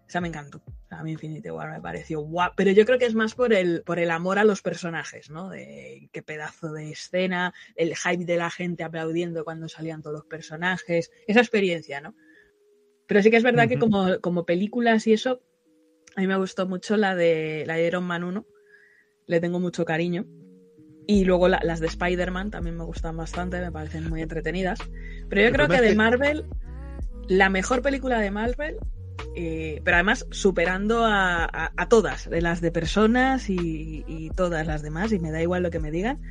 O sea, me encantó. A mí Infinity War me pareció guau. Pero yo creo que es más por el amor a los personajes, ¿no? De qué pedazo de escena, el hype de la gente aplaudiendo cuando salían todos los personajes. Esa experiencia, ¿no? Pero sí que es verdad que como películas y eso, a mí me gustó mucho la de Iron Man 1. Le tengo mucho cariño. Y luego las de Spider-Man también me gustan bastante, me parecen muy entretenidas. Pero yo creo que de Marvel, la mejor película de Marvel, pero además superando a todas, de las de Personas y todas las demás, y me da igual lo que me digan,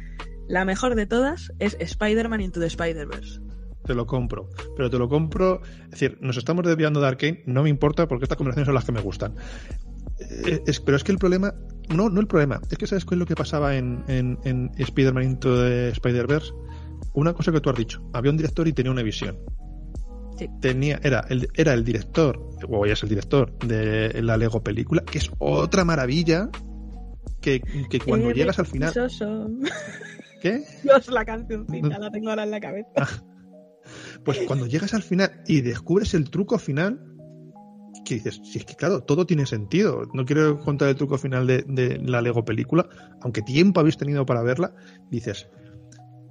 la mejor de todas es Spider-Man Into the Spider-Verse. Te lo compro, pero te lo compro... Es decir, nos estamos desviando de Arcane, no me importa porque estas conversaciones son las que me gustan. Pero es que el problema... No el problema. Es que ¿sabes qué es lo que pasaba en Spider-Man Into the Spider-Verse? Una cosa que tú has dicho. Había un director y tenía una visión. Sí. Era el director, o ya es el director, de la Lego película, que es otra maravilla que cuando llegas al final... Soso. ¿Qué? Dios, la cancioncita la tengo ahora en la cabeza. Pues cuando llegas al final y descubres el truco final... que dices, si es que claro, todo tiene sentido. No quiero contar el truco final de la Lego película, aunque tiempo habéis tenido para verla, dices,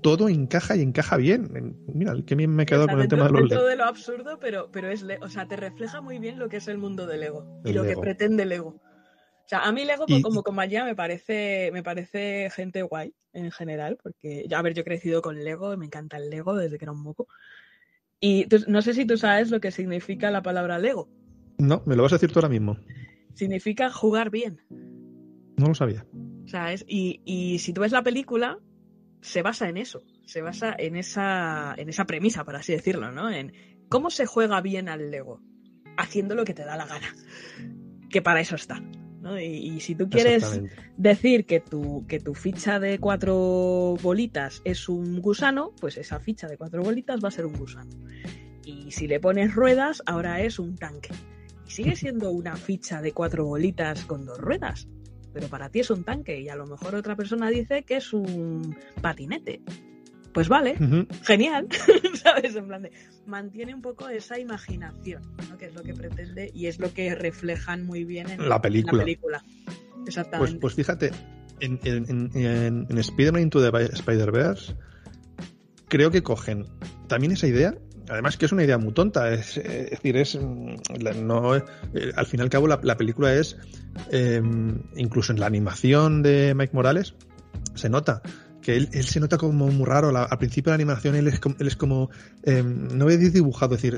todo encaja y encaja bien. Mira, qué bien me he quedado, o sea, con el tema de los Lego. De lo absurdo, pero es Lego, o sea, te refleja muy bien lo que es el mundo de Lego y lo que pretende Lego. O sea, a mí Lego como compañía me parece gente guay en general, porque yo he crecido con Lego, me encanta el Lego desde que era un moco. Y no sé si tú sabes lo que significa la palabra Lego. No, me lo vas a decir tú ahora mismo. Significa jugar bien. No lo sabía. ¿Sabes? Y si tú ves la película, se basa en eso. Se basa en esa premisa, por así decirlo, ¿no? En cómo se juega bien al Lego. Haciendo lo que te da la gana. Que para eso está, ¿no? Y si tú quieres decir que tu ficha de 4 bolitas es un gusano, pues esa ficha de 4 bolitas va a ser un gusano. Y si le pones ruedas, ahora es un tanque. Sigue siendo una ficha de 4 bolitas con 2 ruedas, pero para ti es un tanque y a lo mejor otra persona dice que es un patinete. Pues vale, genial, ¿sabes? En plan de, mantiene un poco esa imaginación, ¿no? Que es lo que pretende y es lo que reflejan muy bien en la película. Exactamente. Pues fíjate, en Spider-Man Into the Spider-Verse creo que cogen también esa idea. Además que es una idea muy tonta, es decir, al fin y al cabo la película es, incluso en la animación de Mike Morales, se nota que él se nota como muy raro, al principio de la animación él es como no voy a decir dibujado, es decir,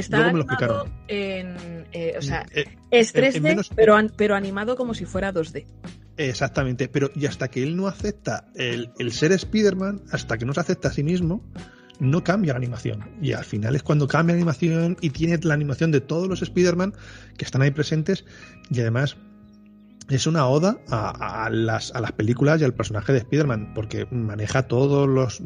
Está animado en... o sea, es 3D, menos... pero animado como si fuera 2D. Exactamente, pero y hasta que él no acepta el ser Spider-Man, hasta que no se acepta a sí mismo, no cambia la animación. Y al final es cuando cambia la animación y tiene la animación de todos los Spider-Man que están ahí presentes, y además... es una oda a las películas y al personaje de Spider-Man, porque maneja todos los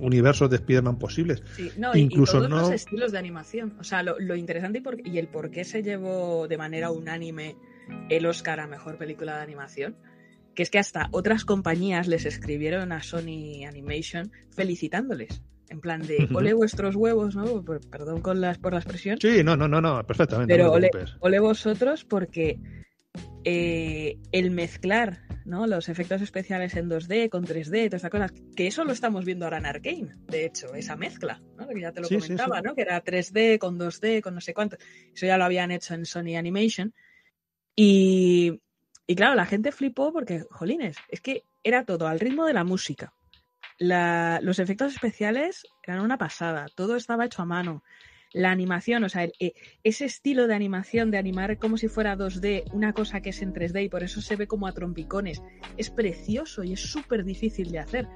universos de Spider-Man posibles. Sí, no, incluso y todos los estilos de animación. O sea, lo interesante y el por qué se llevó de manera unánime el Oscar a Mejor Película de Animación, que es que hasta otras compañías les escribieron a Sony Animation felicitándoles. En plan de, ole vuestros huevos, ¿no? Perdón por la expresión. Sí, no, perfectamente. Pero no ole vosotros porque... el mezclar, ¿no?, los efectos especiales en 2D con 3D, todas estas cosas, que eso lo estamos viendo ahora en Arcane, de hecho, esa mezcla, ¿no?, que ya te lo comentaba, sí. ¿no?, que era 3D con 2D con no sé cuánto, eso ya lo habían hecho en Sony Animation, y claro, la gente flipó porque, jolines, es que era todo al ritmo de la música, los efectos especiales eran una pasada, todo estaba hecho a mano. La animación, o sea, ese estilo de animación, de animar como si fuera 2D, una cosa que es en 3D y por eso se ve como a trompicones, es precioso y es súper difícil de hacer.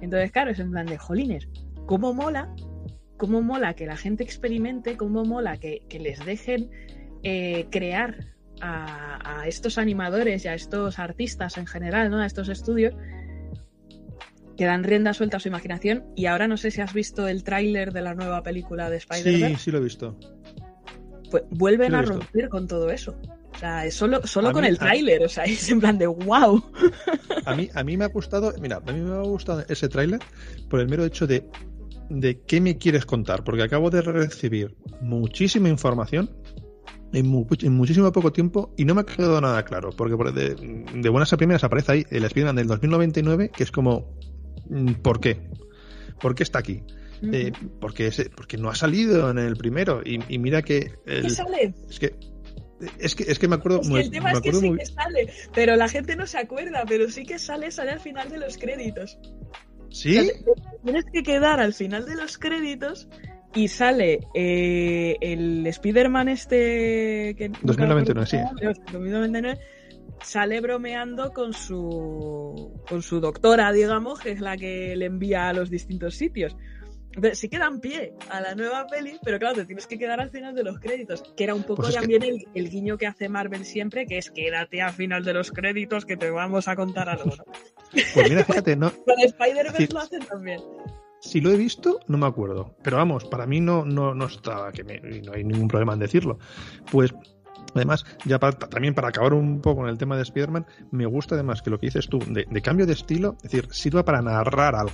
Entonces, claro, es en plan de jolines. ¿Cómo mola que la gente experimente? ¿Cómo mola que les dejen crear a estos animadores y a estos artistas en general, ¿no?, a estos estudios? Que dan rienda suelta a su imaginación. Y ahora no sé si has visto el tráiler de la nueva película de Spider-Man. Sí, lo he visto. Pues vuelven a romper con todo eso. O sea, solo con el tráiler. O sea, es en plan de wow. A mí me ha gustado. Mira, a mí me ha gustado ese tráiler por el mero hecho de qué me quieres contar. Porque acabo de recibir muchísima información en muchísimo poco tiempo y no me ha quedado nada claro. Porque de buenas a primeras aparece ahí el Spider-Man del 2099, que es como... ¿por qué? ¿Por qué está aquí? Porque no ha salido en el primero y mira que... ¿Qué sale? Es que me acuerdo... Es que el tema es que sí que sale, pero la gente no se acuerda, pero sí que sale al final de los créditos. ¿Sí? O sea, tienes que quedar al final de los créditos y sale el Spider-Man este... que 2099, sí. 2099... sale bromeando con su doctora, digamos, que es la que le envía a los distintos sitios. Entonces, sí que dan pie a la nueva peli, pero claro, te tienes que quedar al final de los créditos, que era un poco pues también el guiño que hace Marvel siempre, que es quédate al final de los créditos que te vamos a contar algo, ¿no? Pues mira, fíjate, ¿no? Con Spider-Man lo hacen también. Si lo he visto, no me acuerdo. Pero vamos, para mí no está, no hay ningún problema en decirlo. Pues... además, ya también para acabar un poco con el tema de Spider-Man, me gusta además que lo que dices tú, de cambio de estilo, es decir, sirva para narrar algo.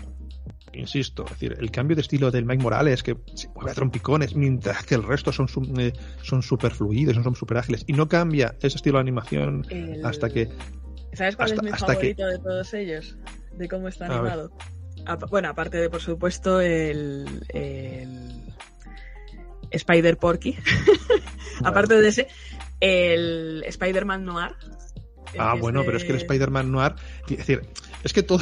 Insisto, es decir, el cambio de estilo del Mike Morales, que se mueve a trompicones, mientras que el resto son súper fluidos, son súper ágiles, y no cambia ese estilo de animación hasta que... ¿Sabes cuál es mi favorito de todos ellos? De cómo está animado. Bueno, aparte de, por supuesto, el Spider-Porky. Aparte de ese... el Spider-Man Noir. Pero es que el Spider-Man Noir... es decir, es que todo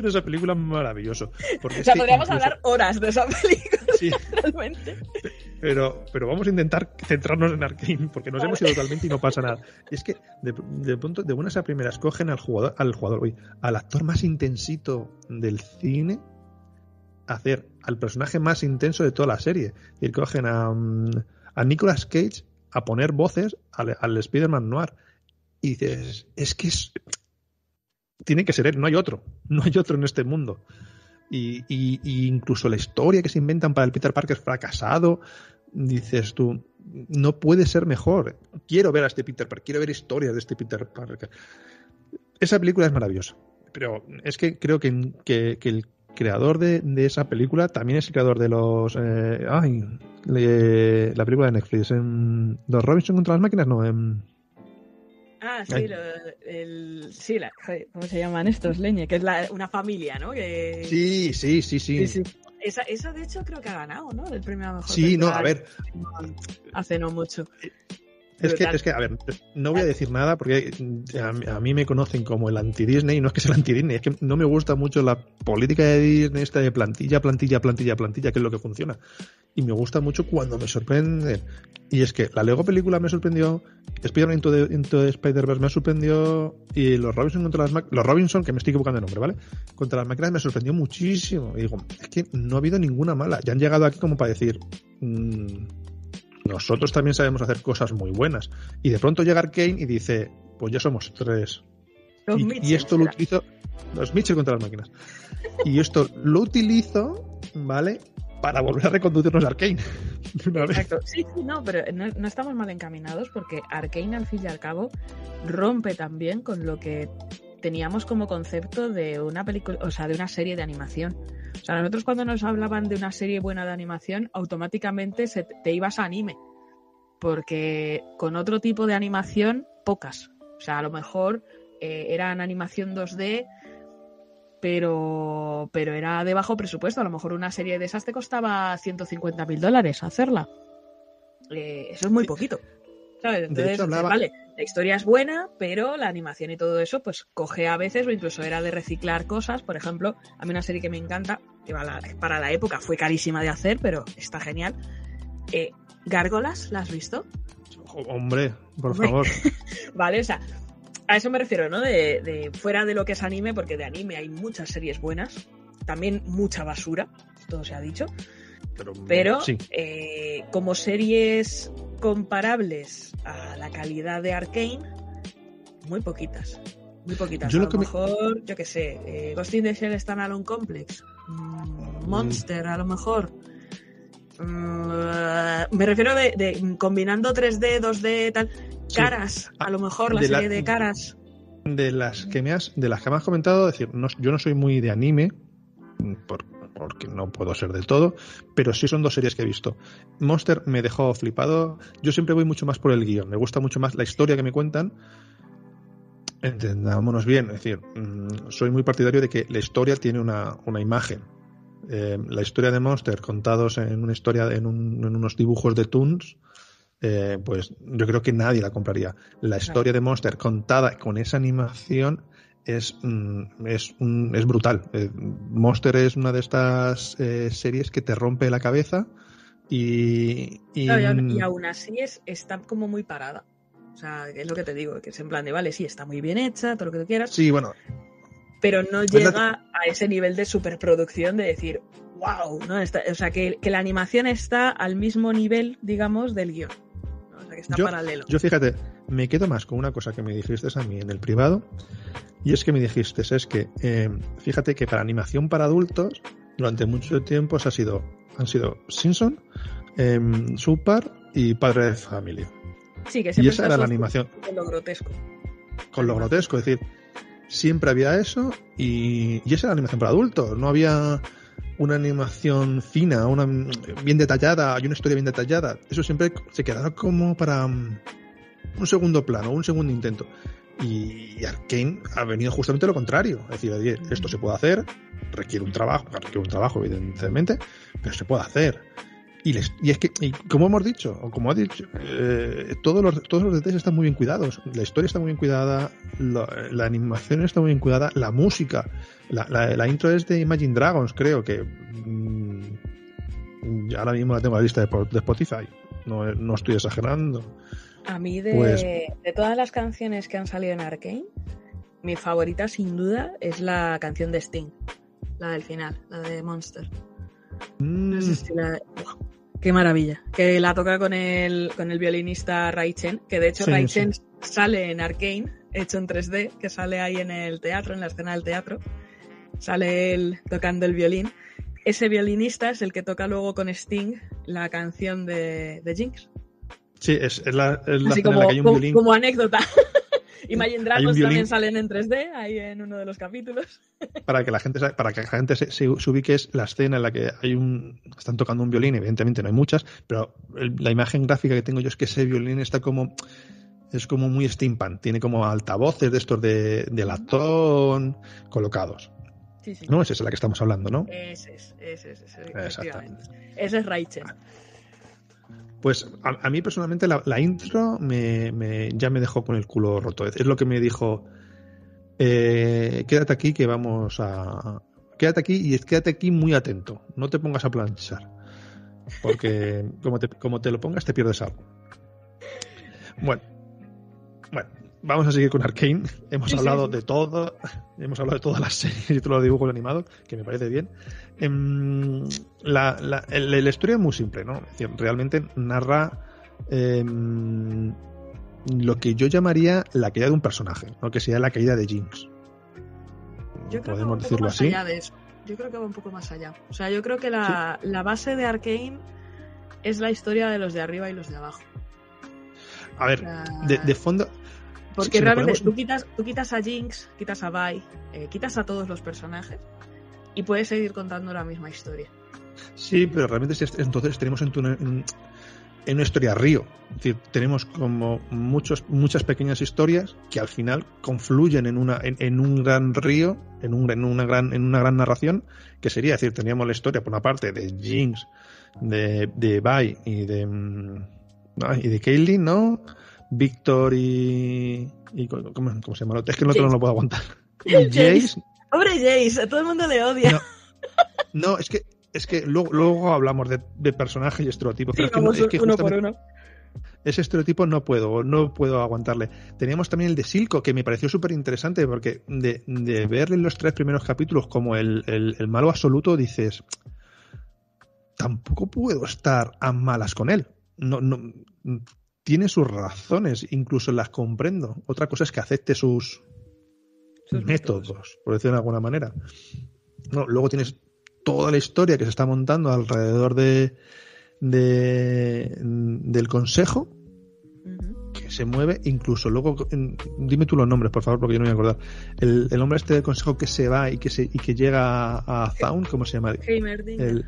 en esa película es maravilloso. Porque o sea, podríamos hablar horas de esa película, sí. Realmente. Pero vamos a intentar centrarnos en Arcane, porque nos hemos ido totalmente y no pasa nada. Y es que, de buenas a primeras, cogen al actor más intensito del cine, hacer al personaje más intenso de toda la serie. Y cogen a Nicolas Cage a poner voces al Spider-Man Noir y dices, es que tiene que ser él, no hay otro en este mundo, y incluso la historia que se inventan para el Peter Parker fracasado, dices tú, no puede ser mejor, quiero ver a este Peter Parker, quiero ver historias de este Peter Parker. Esa película es maravillosa, pero es que creo que el creador de esa película también es el creador de los la película de Netflix, en Los Robinson contra las Máquinas, no, ¿cómo se llaman estos? Leñe, que es una familia, ¿no? Que... Sí. Esa de hecho creo que ha ganado, ¿no? El premio a mejor. Sí, no, a ver. Hace no mucho. Es que, a ver, no voy a decir nada porque a mí me conocen como el anti-Disney, y no es que sea el anti-Disney, es que no me gusta mucho la política de Disney esta de plantilla, que es lo que funciona. Y me gusta mucho cuando me sorprende. Y es que la Lego película me sorprendió, Spider-Man Into the Spider-Verse me sorprendió, y los Robinson contra las Máquinas, que me estoy equivocando de nombre, ¿vale? Contra las Máquinas me sorprendió muchísimo. Y digo, es que no ha habido ninguna mala. Ya han llegado aquí como para decir... nosotros también sabemos hacer cosas muy buenas. Y de pronto llega Arcane y dice, pues ya somos tres. Y esto lo utilizo... Los Mitchell contra las Máquinas. Y esto lo utilizo, ¿vale? Para volver a reconducirnos a Arcane. Exacto. Sí, no, pero no estamos mal encaminados porque Arcane, al fin y al cabo, rompe también con lo que teníamos como concepto de una película, o sea, de una serie de animación. O sea, nosotros cuando nos hablaban de una serie buena de animación, automáticamente te ibas a anime. Porque con otro tipo de animación, pocas. O sea, a lo mejor eran animación 2D, pero era de bajo presupuesto. A lo mejor una serie de esas te costaba $150,000 hacerla. Eso es muy poquito, ¿sabes? Entonces, vale, la historia es buena, pero la animación y todo eso, pues coge a veces, o incluso era de reciclar cosas. Por ejemplo, a mí una serie que me encanta, que para la época fue carísima de hacer, pero está genial. Gárgolas, ¿la has visto? Hombre, por favor. Vale, o sea, a eso me refiero, ¿no? De fuera de lo que es anime, porque de anime hay muchas series buenas, también mucha basura, todo se ha dicho. Pero sí. Como series comparables a la calidad de Arcane, muy poquitas. Yo a lo mejor, yo qué sé, Ghost in the Shell Standalone Complex, Monster a lo mejor. Me refiero de combinando 3D, 2D, tal, Caras, sí. A lo mejor la serie de Caras. De las que me has comentado, es decir, yo no soy muy de anime, porque no puedo ser de todo, pero sí son dos series que he visto. Monster me dejó flipado. Yo siempre voy mucho más por el guión, me gusta mucho más la historia que me cuentan. Entendámonos bien, es decir, soy muy partidario de que la historia tiene una imagen. La historia de Monster contados en una historia en unos dibujos de Toons, pues yo creo que nadie la compraría. La historia de Monster contada con esa animación es brutal. Monster es una de estas series que te rompe la cabeza y aún así está como muy parada. O sea, es lo que te digo, que es en plan de vale, sí, está muy bien hecha, todo lo que tú quieras. Sí, bueno. Pero no llega a ese nivel de superproducción de decir, wow, ¿no? O sea, que la animación está al mismo nivel, digamos, del guión, ¿no? O sea, que está paralelo. Yo fíjate, me quedo más con una cosa que me dijiste a mí en el privado. Y es que me dijiste, es que fíjate que para animación para adultos durante mucho tiempo han sido Simpson, Super y Padre de Familia. Sí, que y esa era la animación. Con lo grotesco. Es decir, siempre había eso y esa era la animación para adultos. No había una animación fina, una bien detallada, y una historia bien detallada. Eso siempre se quedaba como para un segundo plano, un segundo intento. Y Arcane ha venido justamente lo contrario, es decir, oye, esto se puede hacer, requiere un trabajo evidentemente, pero se puede hacer. Y como hemos dicho, o como ha dicho, todos los detalles están muy bien cuidados, la historia está muy bien cuidada, la animación está muy bien cuidada, la música, la intro es de Imagine Dragons, creo que ahora mismo la tengo en la lista de Spotify, no estoy exagerando. A mí de todas las canciones que han salido en Arcane, mi favorita sin duda es la canción de Sting, la del final, la de Monster. No sé si ¡Wow! ¡Qué maravilla! Que la toca con el violinista Rai Chen, que de hecho sí, Chen sale en Arcane, hecho en 3D, que sale ahí en el teatro, en la escena del teatro, sale él tocando el violín. Ese violinista es el que toca luego con Sting la canción de Jinx. Sí, es la escena en la que hay un violín. Como anécdota. Imagine Dragons también salen en 3D ahí en uno de los capítulos. para que la gente se ubique, es la escena en la que están tocando un violín, evidentemente no hay muchas, pero la imagen gráfica que tengo yo es que ese violín está como... Es como muy steampunk, tiene como altavoces de estos de latón colocados. Sí. No, esa es la que estamos hablando, ¿no? Ese es, efectivamente. Ese es Rachel. Pues a mí personalmente la intro ya me dejó con el culo roto. Es lo que me dijo, quédate aquí que vamos a... Quédate aquí y quédate aquí muy atento. No te pongas a planchar. Porque como te lo pongas te pierdes algo. Bueno, vamos a seguir con Arcane. Hemos hablado de todo. Hemos hablado de todas las series y todos los dibujos animados, que me parece bien. La historia es muy simple, ¿no? Es decir, realmente narra lo que yo llamaría la caída de un personaje, ¿no? Que sería la caída de Jinx. Yo creo podemos que decirlo más así. Allá de eso. Yo creo que va un poco más allá. O sea, yo creo que la base de Arcane es la historia de los de arriba y los de abajo. A ver, de fondo... Porque si realmente ponemos... tú quitas a Jinx, quitas a Vi, quitas a todos los personajes y puedes seguir contando la misma historia. Sí, pero realmente entonces tenemos en una historia río. Es decir, tenemos como muchas pequeñas historias que al final confluyen en un gran río, en una gran narración, que sería, es decir, teníamos la historia por una parte de Jinx, de Vi y de Caitlyn, ¿no? Víctor y ¿cómo se llama? Es que el otro no lo puedo aguantar. Jayce. Pobre Jayce, a todo el mundo le odia. No, es que luego hablamos de personajes y estereotipos. Sí, pero es que uno por uno. Ese estereotipo no puedo aguantarle. Teníamos también el de Silco, que me pareció súper interesante, porque de ver en los tres primeros capítulos como el malo absoluto, dices, tampoco puedo estar a malas con él. No tiene sus razones, incluso las comprendo. Otra cosa es que acepte sus métodos, por decirlo de alguna manera. No, luego tienes toda la historia que se está montando alrededor del consejo, uh-huh, que se mueve, incluso luego dime tú los nombres, por favor, porque yo no me voy a acordar. El hombre este del consejo que se va y que llega a Zaun, ¿cómo se llama? Heimerdinger.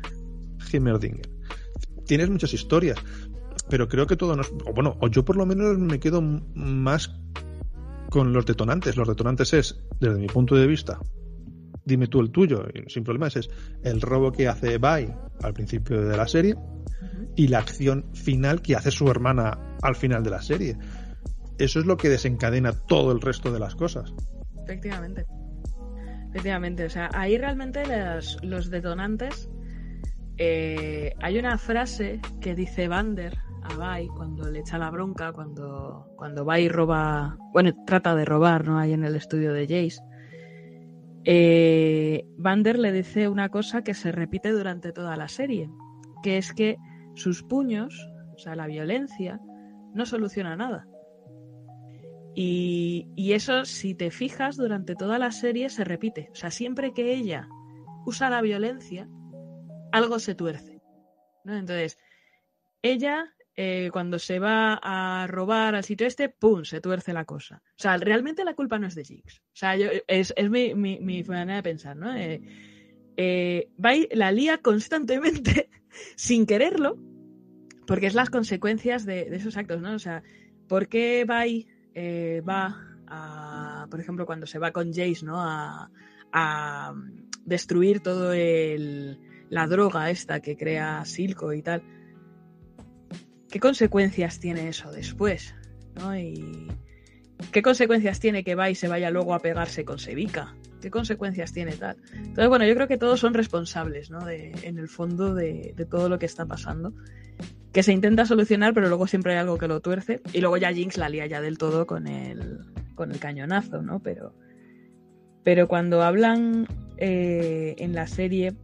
Tienes muchas historias. Pero creo que yo por lo menos me quedo más con los detonantes. Los detonantes es, desde mi punto de vista, dime tú el tuyo, sin problemas, es el robo que hace Vi al principio de la serie, uh-huh, y la acción final que hace su hermana al final de la serie. Eso es lo que desencadena todo el resto de las cosas. Efectivamente. O sea, ahí realmente los detonantes... hay una frase que dice Vander a Vi cuando le echa la bronca, cuando Vi roba, bueno, trata de robar, ¿no? Ahí en el estudio de Jayce. Vander le dice una cosa que se repite durante toda la serie, que es que sus puños, o sea, la violencia, no soluciona nada. Y eso, si te fijas, durante toda la serie se repite. O sea, siempre que ella usa la violencia, algo se tuerce, ¿no? Entonces, ella, cuando se va a robar al sitio este, ¡pum!, se tuerce la cosa. O sea, realmente la culpa no es de Jinx. O sea, es mi manera de pensar, ¿no? La lía constantemente, sin quererlo, porque es las consecuencias de esos actos, ¿no? O sea, ¿por qué Vi va a, por ejemplo, cuando se va con Jayce, ¿no?, a destruir todo la droga esta que crea Silco y tal? ¿Qué consecuencias tiene eso después, ¿no? ¿Y qué consecuencias tiene que Vi se vaya luego a pegarse con Sevika? ¿Qué consecuencias tiene tal? Entonces, bueno, yo creo que todos son responsables, ¿no?, en el fondo de todo lo que está pasando, que se intenta solucionar, pero luego siempre hay algo que lo tuerce. Y luego ya Jinx la lía ya del todo con el cañonazo, ¿no? Pero cuando hablan en la serie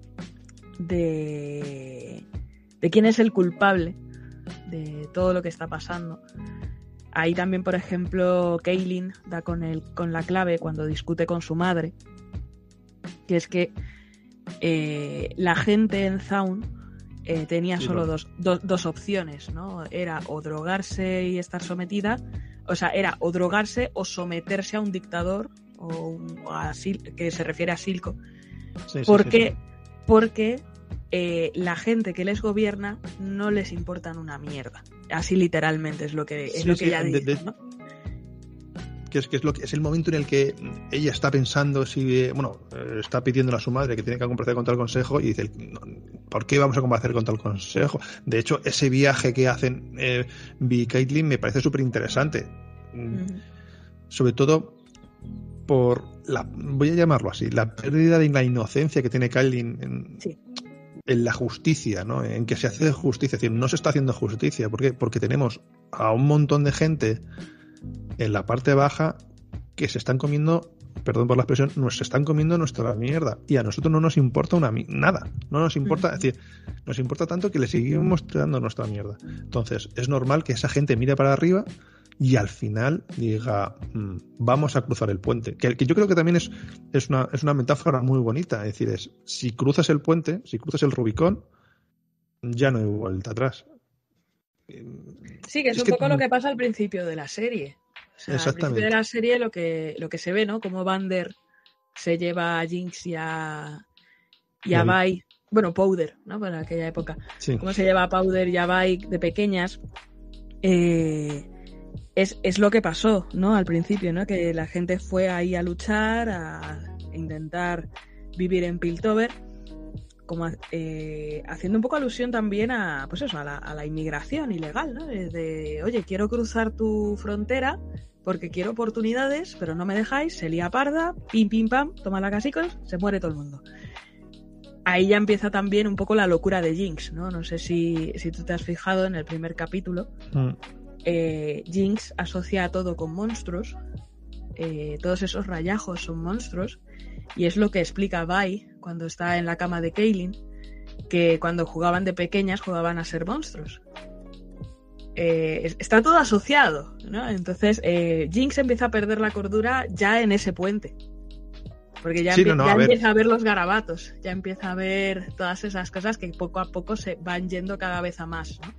de quién es el culpable de todo lo que está pasando, ahí también, por ejemplo, Caitlyn da con la clave cuando discute con su madre, que es que la gente en Zaun tenía dos opciones, ¿no? Era o drogarse y estar sometida, o sea, era o drogarse o someterse a un dictador, que se refiere a Silco, sí, porque... Sí. Porque la gente que les gobierna no les importan una mierda. Así literalmente es lo que ella dice, ¿no? que es el momento en el que ella está pensando si, bueno, está pidiéndole a su madre que tiene que compartir con tal consejo y dice, ¿por qué vamos a compartir con tal consejo? De hecho, ese viaje que hacen Vi y Caitlyn me parece súper interesante. Mm. Sobre todo por la, voy a llamarlo así, la pérdida de la inocencia que tiene Caitlyn en la justicia, ¿no? En que se hace justicia, es decir, no se está haciendo justicia. ¿Por qué? Porque tenemos a un montón de gente en la parte baja que se están comiendo, perdón por la expresión, nos están comiendo nuestra mierda y a nosotros no nos importa nada, no nos importa, es decir, nos importa tanto que le seguimos dando nuestra mierda. Entonces es normal que esa gente mire para arriba y al final diga, vamos a cruzar el puente, que yo creo que también es una metáfora muy bonita, es decir, es, si cruzas el puente, si cruzas el Rubicón, ya no hay vuelta atrás. Sí, que es un poco lo que pasa al principio de la serie. O sea, al principio de la serie lo que se ve, ¿no? Como Vander se lleva a Jinx y a Vi, bueno, Powder, ¿no? Para aquella época. Sí. Cómo se lleva a Powder y a Vi de pequeñas. Es lo que pasó, ¿no? Al principio, ¿no? Que la gente fue ahí a luchar, a intentar vivir en Piltover, como haciendo un poco alusión también a, pues eso, a la inmigración ilegal, ¿no? De, oye, quiero cruzar tu frontera porque quiero oportunidades, pero no me dejáis, se lía parda, pim, pim, pam, toma la casicos, se muere todo el mundo. Ahí ya empieza también un poco la locura de Jinx, ¿no? No sé si tú te has fijado en el primer capítulo. Mm. Jinx asocia todo con monstruos, todos esos rayajos son monstruos, y es lo que explica Vi cuando está en la cama de Caitlyn, que cuando jugaban de pequeñas jugaban a ser monstruos. Está todo asociado, ¿no? Entonces Jinx empieza a perder la cordura ya en ese puente, porque ya, empieza a ver los garabatos, ya empieza a ver todas esas cosas que poco a poco se van yendo cada vez a más, ¿no?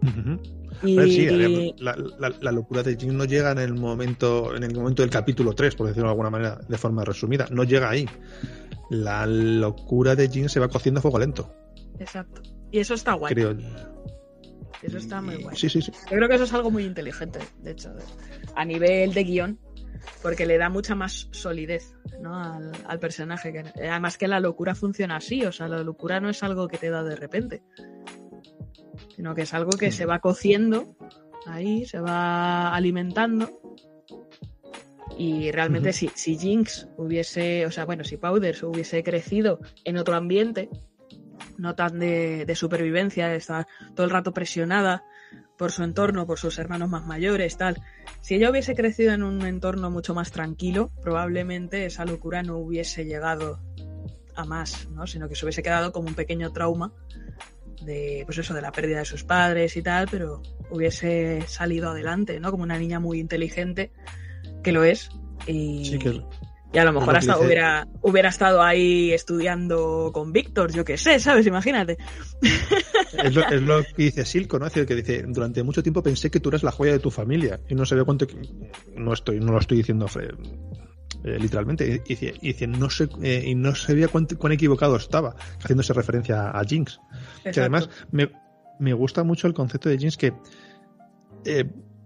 Uh-huh. La locura de Jinx no llega en el momento del capítulo 3, por decirlo de alguna manera, de forma resumida, no llega ahí. La locura de Jinx se va cociendo a fuego lento. Exacto. Y eso está guay. Creo. Eso está muy guay. Sí. Yo creo que eso es algo muy inteligente, de hecho, a nivel de guión, porque le da mucha más solidez, ¿no? al personaje. Además que la locura funciona así, o sea, la locura no es algo que te da de repente, sino que es algo que se va cociendo ahí, se va alimentando. Y realmente si Jinx hubiese, o sea, bueno, si Powder hubiese crecido en otro ambiente, no tan de supervivencia, de estar todo el rato presionada por su entorno, por sus hermanos más mayores, tal. Si ella hubiese crecido en un entorno mucho más tranquilo, probablemente esa locura no hubiese llegado a más, ¿no? Sino que se hubiese quedado como un pequeño trauma de, pues eso, de la pérdida de sus padres y tal, pero hubiese salido adelante, ¿no? Como una niña muy inteligente, que lo es, y a lo mejor hasta hubiera estado ahí estudiando con Víctor, yo qué sé, ¿sabes? Imagínate. Es lo que dice Silco, ¿no? Es decir, que dice, durante mucho tiempo pensé que tú eras la joya de tu familia, y no sabía cuánto... No lo estoy diciendo... literalmente, y no sabía cuán equivocado estaba, haciéndose referencia a Jinx. Exacto. Que además me gusta mucho el concepto de Jinx que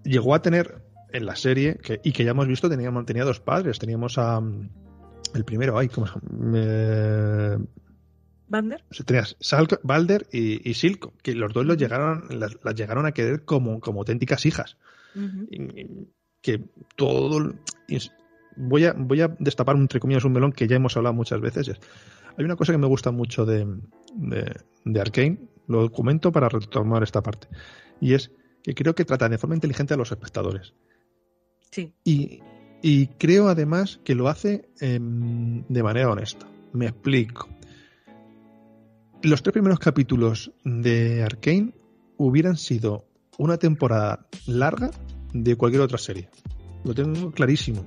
llegó a tener en la serie, que ya hemos visto, tenía dos padres. Teníamos a el primero, ¿cómo se llama? Vander. Tenías Vander y Silco, que los dos las llegaron a querer como auténticas hijas. Uh-huh. Que todo... Voy a destapar, entre comillas, un melón que ya hemos hablado muchas veces. Hay una cosa que me gusta mucho de Arcane, lo comento para retomar esta parte, y es que creo que trata de forma inteligente a los espectadores. Sí. Y creo además que lo hace de manera honesta. Me explico. Los tres primeros capítulos de Arcane hubieran sido una temporada larga de cualquier otra serie. Lo tengo clarísimo.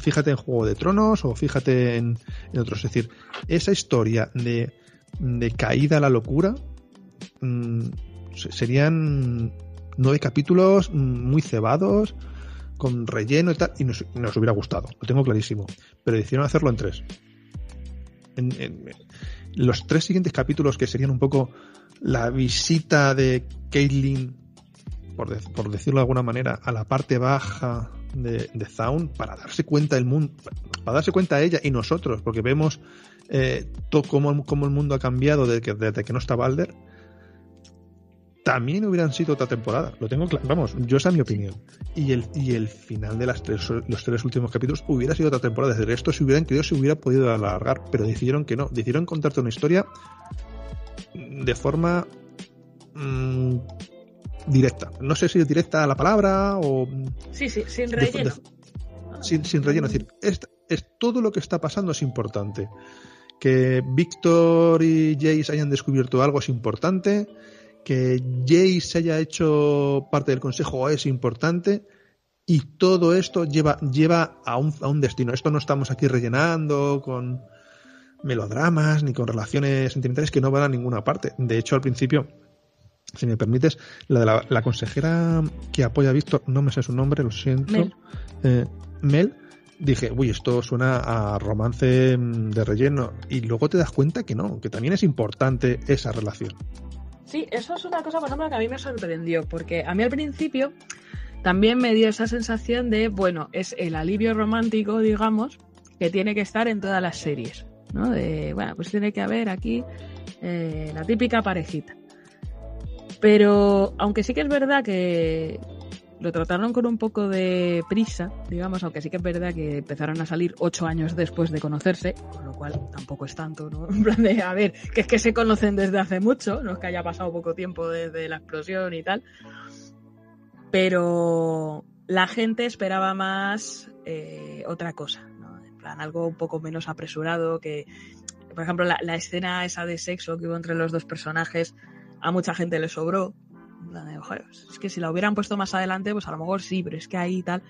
Fíjate en Juego de Tronos o fíjate en otros. Es decir, esa historia de caída a la locura serían 9 capítulos muy cebados, con relleno y tal, y nos hubiera gustado, lo tengo clarísimo, pero decidieron hacerlo en 3. Los 3 siguientes capítulos, que serían un poco la visita de Caitlyn por decirlo de alguna manera, a la parte baja de Zaun para darse cuenta el mundo, para darse cuenta ella y nosotros, porque vemos cómo el mundo ha cambiado desde que no está Vander, también hubieran sido otra temporada. Lo tengo claro, vamos, yo esa es mi opinión. Y el final de los tres últimos capítulos hubiera sido otra temporada. Desde esto se hubiera podido alargar, pero decidieron que no. Decidieron contarte una historia de forma directa. No sé si es directa a la palabra o... Sí, sin relleno. Sin relleno. Es decir, es todo lo que está pasando es importante. Que Víctor y Jayce hayan descubierto algo es importante. Que Jayce se haya hecho parte del consejo es importante, y todo esto lleva a un destino. Esto no estamos aquí rellenando con melodramas ni con relaciones sentimentales que no van a ninguna parte. De hecho, al principio, si me permites, la consejera que apoya a Víctor, no me sé su nombre, lo siento, Mel, dije, uy, esto suena a romance de relleno, y luego te das cuenta que no, que también es importante esa relación. Sí, eso es una cosa, por ejemplo, que a mí me sorprendió, porque a mí al principio también me dio esa sensación de, bueno, es el alivio romántico, digamos, que tiene que estar en todas las series, ¿no? De, bueno, pues tiene que haber aquí la típica parejita. Pero, aunque sí que es verdad que lo trataron con un poco de prisa, digamos, aunque sí que es verdad que empezaron a salir 8 años después de conocerse, con lo cual tampoco es tanto, ¿no? En plan de, a ver, que es que se conocen desde hace mucho, no es que haya pasado poco tiempo desde la explosión y tal, pero la gente esperaba más otra cosa, ¿no? En plan, algo un poco menos apresurado, que, por ejemplo, la escena esa de sexo que hubo entre los dos personajes, a mucha gente le sobró. Joder, es que si la hubieran puesto más adelante, pues a lo mejor sí, pero es que ahí y tal.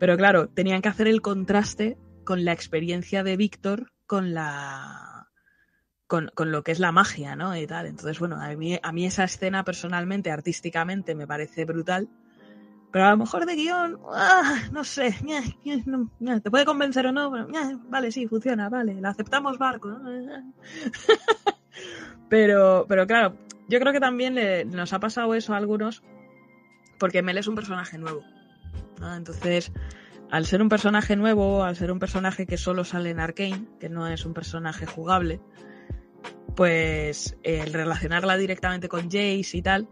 Pero claro, tenían que hacer el contraste con la experiencia de Víctor con lo que es la magia, ¿no? Y tal. Entonces, bueno, a mí esa escena personalmente, artísticamente, me parece brutal. Pero a lo mejor de guión, no sé, te puede convencer o no, pero vale, sí, funciona, vale, la aceptamos, barco. pero claro, yo creo que también nos ha pasado eso a algunos, porque Mel es un personaje nuevo, ¿no? Entonces, al ser un personaje nuevo, al ser un personaje que solo sale en Arcane, que no es un personaje jugable, pues el relacionarla directamente con Jayce y tal,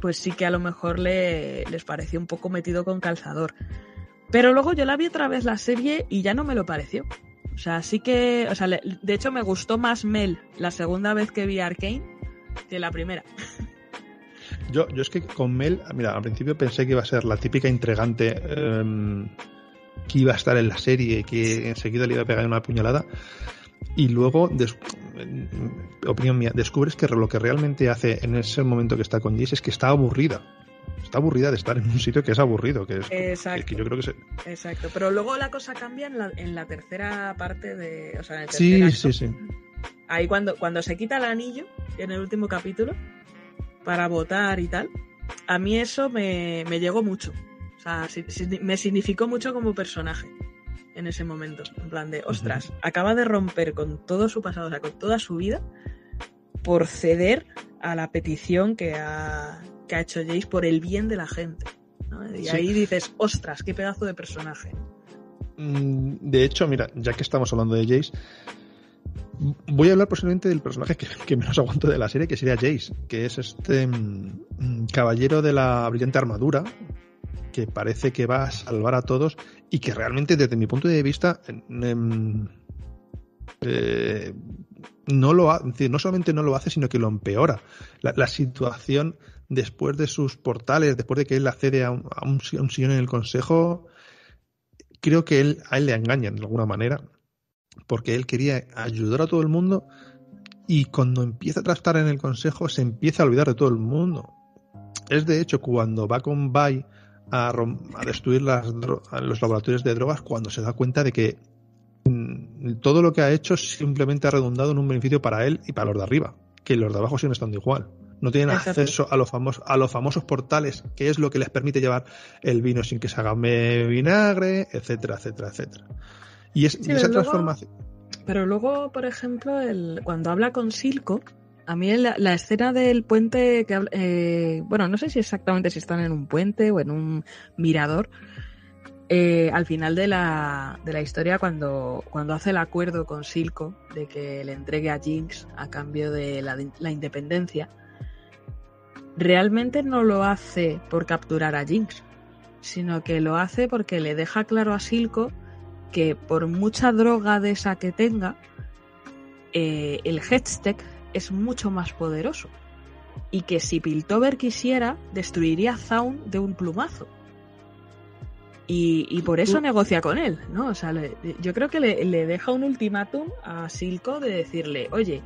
pues sí que a lo mejor les pareció un poco metido con calzador. Pero luego yo la vi otra vez la serie y ya no me lo pareció. O sea, sí que... O sea, de hecho me gustó más Mel la segunda vez que vi Arcane que la primera. Yo es que con Mel, mira, al principio pensé que iba a ser la típica intrigante que iba a estar en la serie y que enseguida le iba a pegar una puñalada. Y luego, opinión mía, descubres que lo que realmente hace en ese momento que está con Jayce es que está aburrida. Está aburrida de estar en un sitio que es aburrido, que es... Exacto. Que yo creo que se... Exacto, pero luego la cosa cambia en la tercera parte de... O sea, en el tercer acto. Sí. Ahí cuando se quita el anillo, en el último capítulo, para votar y tal, a mí eso me llegó mucho. O sea, me significó mucho como personaje en ese momento. En plan de, ostras, acaba de romper con todo su pasado, o sea, con toda su vida, por ceder a la petición que ha hecho Jayce por el bien de la gente, ¿no? Y ahí dices, ostras, qué pedazo de personaje. De hecho, mira, ya que estamos hablando de Jayce, voy a hablar posiblemente del personaje que menos aguanto de la serie, que sería Jayce, que es este caballero de la brillante armadura que parece que va a salvar a todos y que realmente, desde mi punto de vista, no solamente no lo hace, sino que lo empeora. La situación después de sus portales, después de que él accede a un sillón en el consejo, creo que a él le engañan de alguna manera, porque él quería ayudar a todo el mundo y cuando empieza a tratar en el consejo se empieza a olvidar de todo el mundo. Es de hecho cuando va con Vi a destruir los laboratorios de drogas, cuando se da cuenta de que todo lo que ha hecho simplemente ha redundado en un beneficio para él y para los de arriba, que los de abajo siguen estando igual. No tienen acceso a los famosos portales, que es lo que les permite llevar el vino sin que se haga vinagre, etcétera, etcétera, etcétera. Y esa transformación. Pero luego, por ejemplo, cuando habla con Silco, A mí la escena del puente, que bueno, no sé si exactamente si están en un puente o en un mirador, al final de la historia, cuando hace el acuerdo con Silco de que le entregue a Jinx a cambio de la independencia, realmente no lo hace por capturar a Jinx, sino que lo hace porque le deja claro a Silco que por mucha droga de esa que tenga, el Hextech es mucho más poderoso, y que si Piltover quisiera, destruiría a Zaun de un plumazo, y por eso negocia con él, ¿no? O sea, yo creo que le deja un ultimátum a Silco de decirle: oye,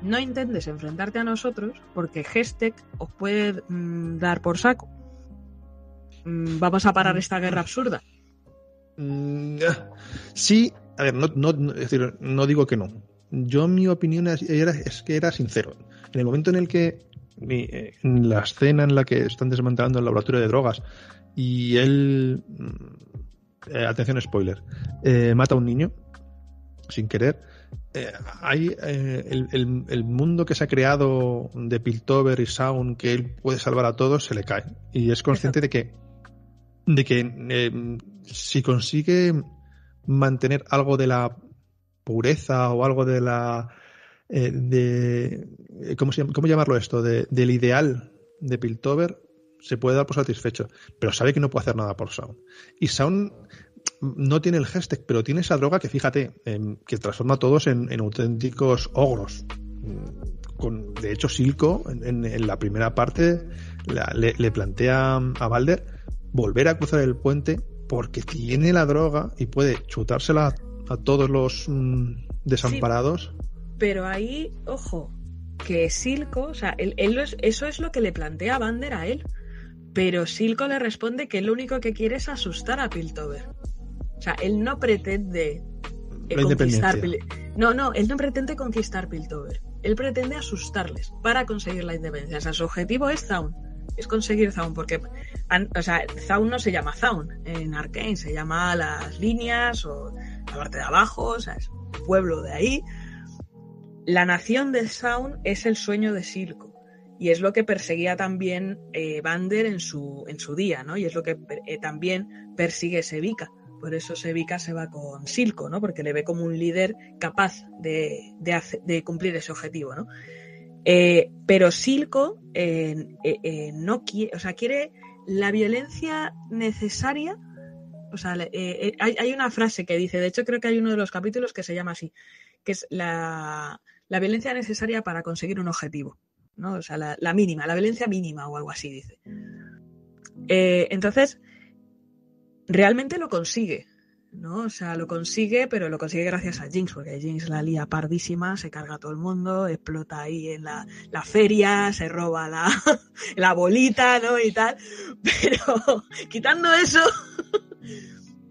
no intentes enfrentarte a nosotros porque Hextech os puede dar por saco, vamos a parar esta guerra absurda. Sí, a ver, no digo que no. Yo, mi opinión es que era sincero. En el momento en el que en la escena en la que están desmantelando el laboratorio de drogas y él, atención spoiler, mata a un niño sin querer, hay el mundo que se ha creado de Piltover y Zaun, que él puede salvar a todos, se le cae, y es consciente de que si consigue mantener algo de la pureza o algo de la ¿cómo llamarlo esto? Del ideal de Piltover, se puede dar por satisfecho, pero sabe que no puede hacer nada por Zaun, y Zaun no tiene el Hextech, pero tiene esa droga que, fíjate, que transforma a todos en auténticos ogros. De hecho, Silco en la primera parte le plantea a Vander volver a cruzar el puente porque tiene la droga y puede chutársela a todos los desamparados. Sí, pero ahí, ojo, que Silco, o sea, eso es lo que le plantea Vander a él, pero Silco le responde que lo único que quiere es asustar a Piltover. O sea, él no pretende conquistar... No, él no pretende conquistar Piltover. Él pretende asustarles para conseguir la independencia. O sea, su objetivo es Zaun. Es conseguir Zaun, porque Zaun no se llama Zaun. En Arcane se llama Las Líneas o la parte de abajo, o sea, es un pueblo de ahí. La nación de Zaun es el sueño de Silco, y es lo que perseguía también Vander en su día, ¿no? Y es lo que también persigue Sevika. Por eso Sevika se va con Silco, ¿no? Porque le ve como un líder capaz de cumplir ese objetivo, ¿no? Pero Silco no quiere, o sea, quiere la violencia necesaria. O sea, hay una frase que dice, de hecho creo que hay uno de los capítulos que se llama así, que es la violencia necesaria para conseguir un objetivo, ¿no? O sea, la mínima, la violencia mínima o algo así dice. Entonces, realmente lo consigue, ¿no? O sea, lo consigue, pero lo consigue gracias a Jinx, porque Jinx la lía pardísima, se carga a todo el mundo, explota ahí en la feria, se roba la bolita, ¿no? Y tal. Pero quitando eso,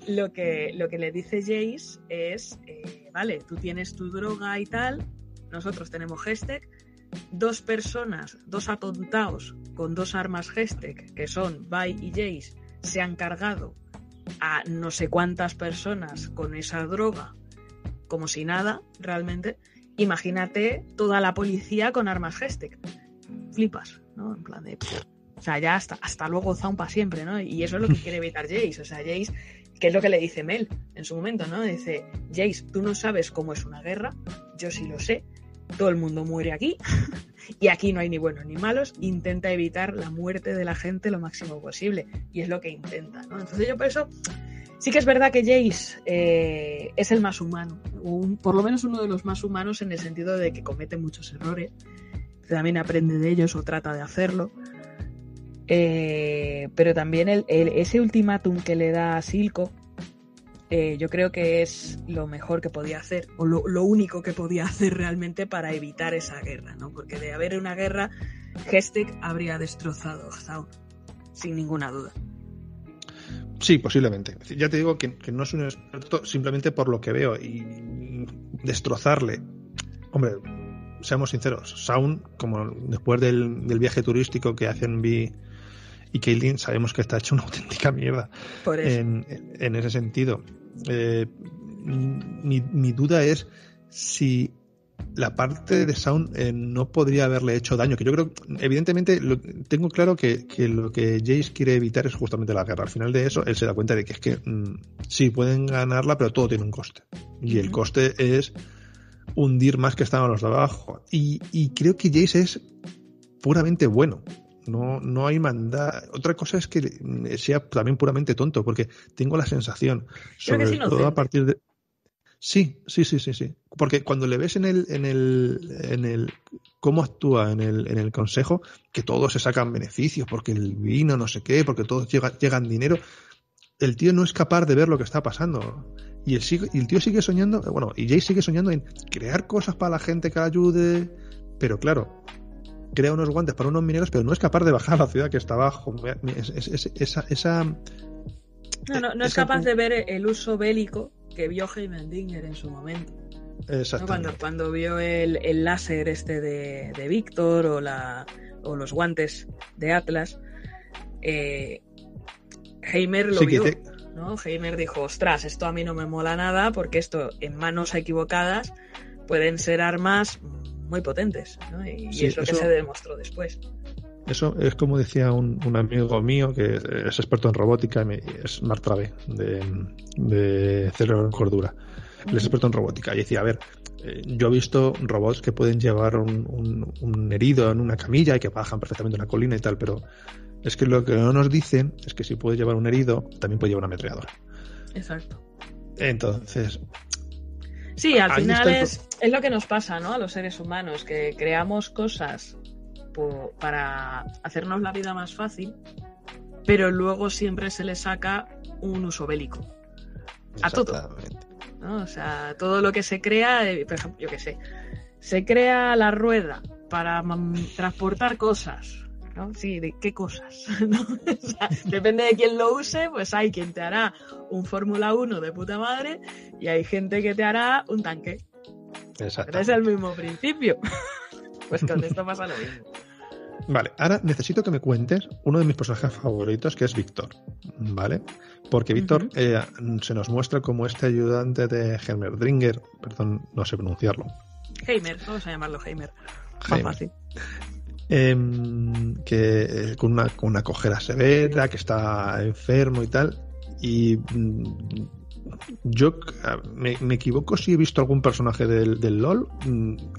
lo que le dice Jayce es, vale, tú tienes tu droga y tal, nosotros tenemos Hextech, dos personas, dos atontados con dos armas Hextech, que son Vi y Jayce, se han cargado a no sé cuántas personas con esa droga como si nada, realmente. Imagínate toda la policía con armas Hextech, flipas, ¿no? En plan de... O sea, ya hasta luego Zaun para siempre, ¿no? Y eso es lo que quiere evitar Jayce. O sea, Jayce, que es lo que le dice Mel en su momento, ¿no? Dice, Jayce, tú no sabes cómo es una guerra, yo sí lo sé, todo el mundo muere aquí, y aquí no hay ni buenos ni malos, intenta evitar la muerte de la gente lo máximo posible, y es lo que intenta, ¿no? Entonces yo por eso, sí que es verdad que Jayce es el más humano, por lo menos uno de los más humanos, en el sentido de que comete muchos errores, también aprende de ellos o trata de hacerlo. Pero también ese ultimátum que le da a Silco, yo creo que es lo mejor que podía hacer, o lo único que podía hacer realmente para evitar esa guerra, ¿no? Porque de haber una guerra, Hextech habría destrozado a Zaun, sin ninguna duda. Sí, posiblemente. Ya te digo que no es un experto, simplemente por lo que veo, y destrozarle, hombre, seamos sinceros, Zaun, como después del viaje turístico que hacen Vi y Caitlyn, sabemos que está hecho una auténtica mierda en ese sentido. Mi duda es si la parte de Zaun no podría haberle hecho daño, que yo creo, evidentemente, tengo claro que lo que Jayce quiere evitar es justamente la guerra. Al final de eso, él se da cuenta de que es que sí, pueden ganarla, pero todo tiene un coste. Y el coste es hundir más que están a los de abajo. Y creo que Jayce es puramente bueno. No hay maldad. Otra cosa es que sea también puramente tonto, porque tengo la sensación, creo, sobre todo a partir de... Sí. Porque cuando le ves en el cómo actúa en el consejo, que todos se sacan beneficios, porque el vino, no sé qué, porque todos llegan dinero, el tío no es capaz de ver lo que está pasando. Y el tío sigue soñando, bueno, y Jayce sigue soñando en crear cosas para la gente que la ayude, pero claro, crea unos guantes para unos mineros, pero no es capaz de bajar a la ciudad que está abajo. No es capaz de ver el uso bélico que vio Heimerdinger en su momento. Exactamente. ¿No? Cuando vio el láser este de Víctor o los guantes de Atlas, Heimer lo vio. ¿No? Heimer dijo, ostras, esto a mí no me mola nada, porque esto en manos equivocadas pueden ser armas muy potentes, ¿no? Y es lo que se demostró después. Eso es como decía un amigo mío que es experto en robótica, es Martrabe de Cerebro en Cordura. Él es experto en robótica y decía, a ver, yo he visto robots que pueden llevar un herido en una camilla y que bajan perfectamente una colina y tal, pero es que lo que no nos dicen es que si puede llevar un herido, también puede llevar una ametralladora. Exacto. Entonces... sí, al final es lo que nos pasa, ¿no? A los seres humanos, que creamos cosas para hacernos la vida más fácil, pero luego siempre se le saca un uso bélico. A todo, ¿no? O sea, todo lo que se crea, por ejemplo, yo qué sé, se crea la rueda para transportar cosas, ¿no? Sí, ¿de qué cosas? ¿No? O sea, depende de quién lo use, pues hay quien te hará un Fórmula 1 de puta madre y hay gente que te hará un tanque. Pero es el mismo principio. Pues con esto pasa lo mismo. Vale, ahora necesito que me cuentes uno de mis personajes favoritos, que es Víctor, ¿vale? Porque Víctor se nos muestra como este ayudante de Heimerdinger, perdón, no sé pronunciarlo. Heimer, vamos a llamarlo Heimer. Más fácil. Que con una cojera severa, que está enfermo y tal, y yo me equivoco si he visto algún personaje del LOL.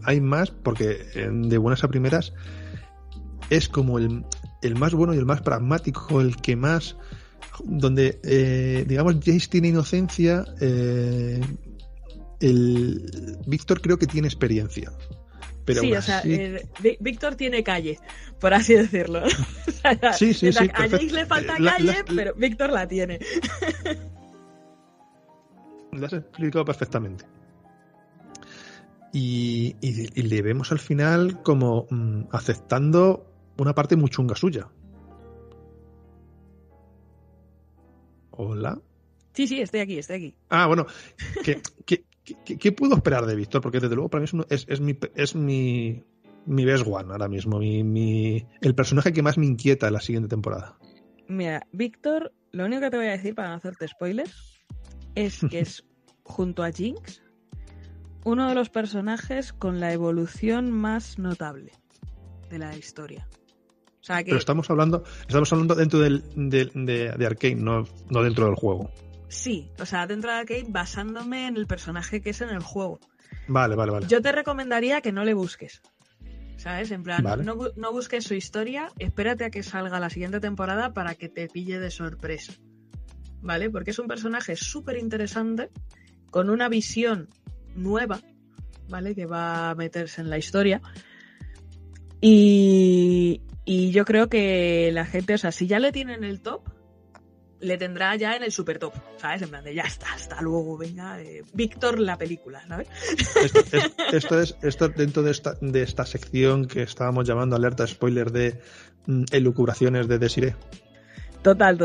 Hay más, porque de buenas a primeras es como el más bueno y el más pragmático, el que más, donde digamos Jayce tiene inocencia, el Víctor creo que tiene experiencia. Pero sí, o sea, Víctor tiene calle, por así decirlo. Sí, a Jayce le falta calle, pero Víctor la tiene. Lo has explicado perfectamente. Y le vemos al final como aceptando una parte muy chunga suya. ¿Hola? Sí, estoy aquí. Ah, bueno, ¿Qué puedo esperar de Víctor? Porque desde luego para mí es mi best one ahora mismo, el personaje que más me inquieta en la siguiente temporada. Mira, Víctor, lo único que te voy a decir para no hacerte spoilers es que es, junto a Jinx, uno de los personajes con la evolución más notable de la historia. O sea que... Pero estamos hablando dentro de Arcane, no dentro del juego. Sí, o sea, dentro de Arcane, basándome en el personaje que es en el juego. Vale. Yo te recomendaría que no le busques, ¿sabes? En plan, vale. No busques su historia, espérate a que salga la siguiente temporada para que te pille de sorpresa, ¿vale? Porque es un personaje súper interesante, con una visión nueva, ¿vale? Que va a meterse en la historia. Y yo creo que la gente, o sea, si ya le tienen el top... le tendrá ya en el super top, ¿sabes? En plan de ya está, hasta luego, venga, Víctor la película, ¿sabes? Esto dentro de esta sección que estábamos llamando alerta spoiler de elucubraciones de Desiree. Total.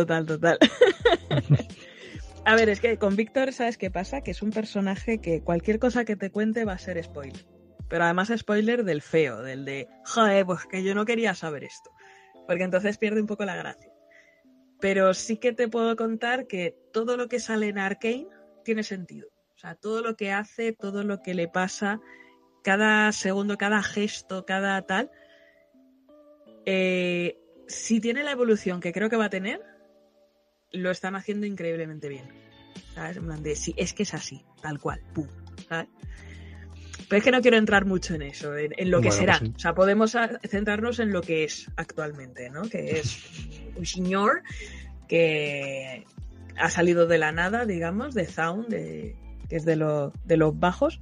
A ver, es que con Víctor, ¿sabes qué pasa? Que es un personaje que cualquier cosa que te cuente va a ser spoiler. Pero además spoiler del feo, del de, joder, pues que yo no quería saber esto. Porque entonces pierde un poco la gracia. Pero sí que te puedo contar que todo lo que sale en Arcane tiene sentido. O sea, todo lo que hace, todo lo que le pasa, cada segundo, cada gesto, cada tal, si tiene la evolución que creo que va a tener, lo están haciendo increíblemente bien, ¿sabes? En plan de, sí, es que es así, tal cual, pum, ¿sabes? Pero es que no quiero entrar mucho en eso, en lo que será. Pues sí. O sea, podemos centrarnos en lo que es actualmente, ¿no? Que es un señor que ha salido de la nada, digamos, de Zaun, que es de los bajos.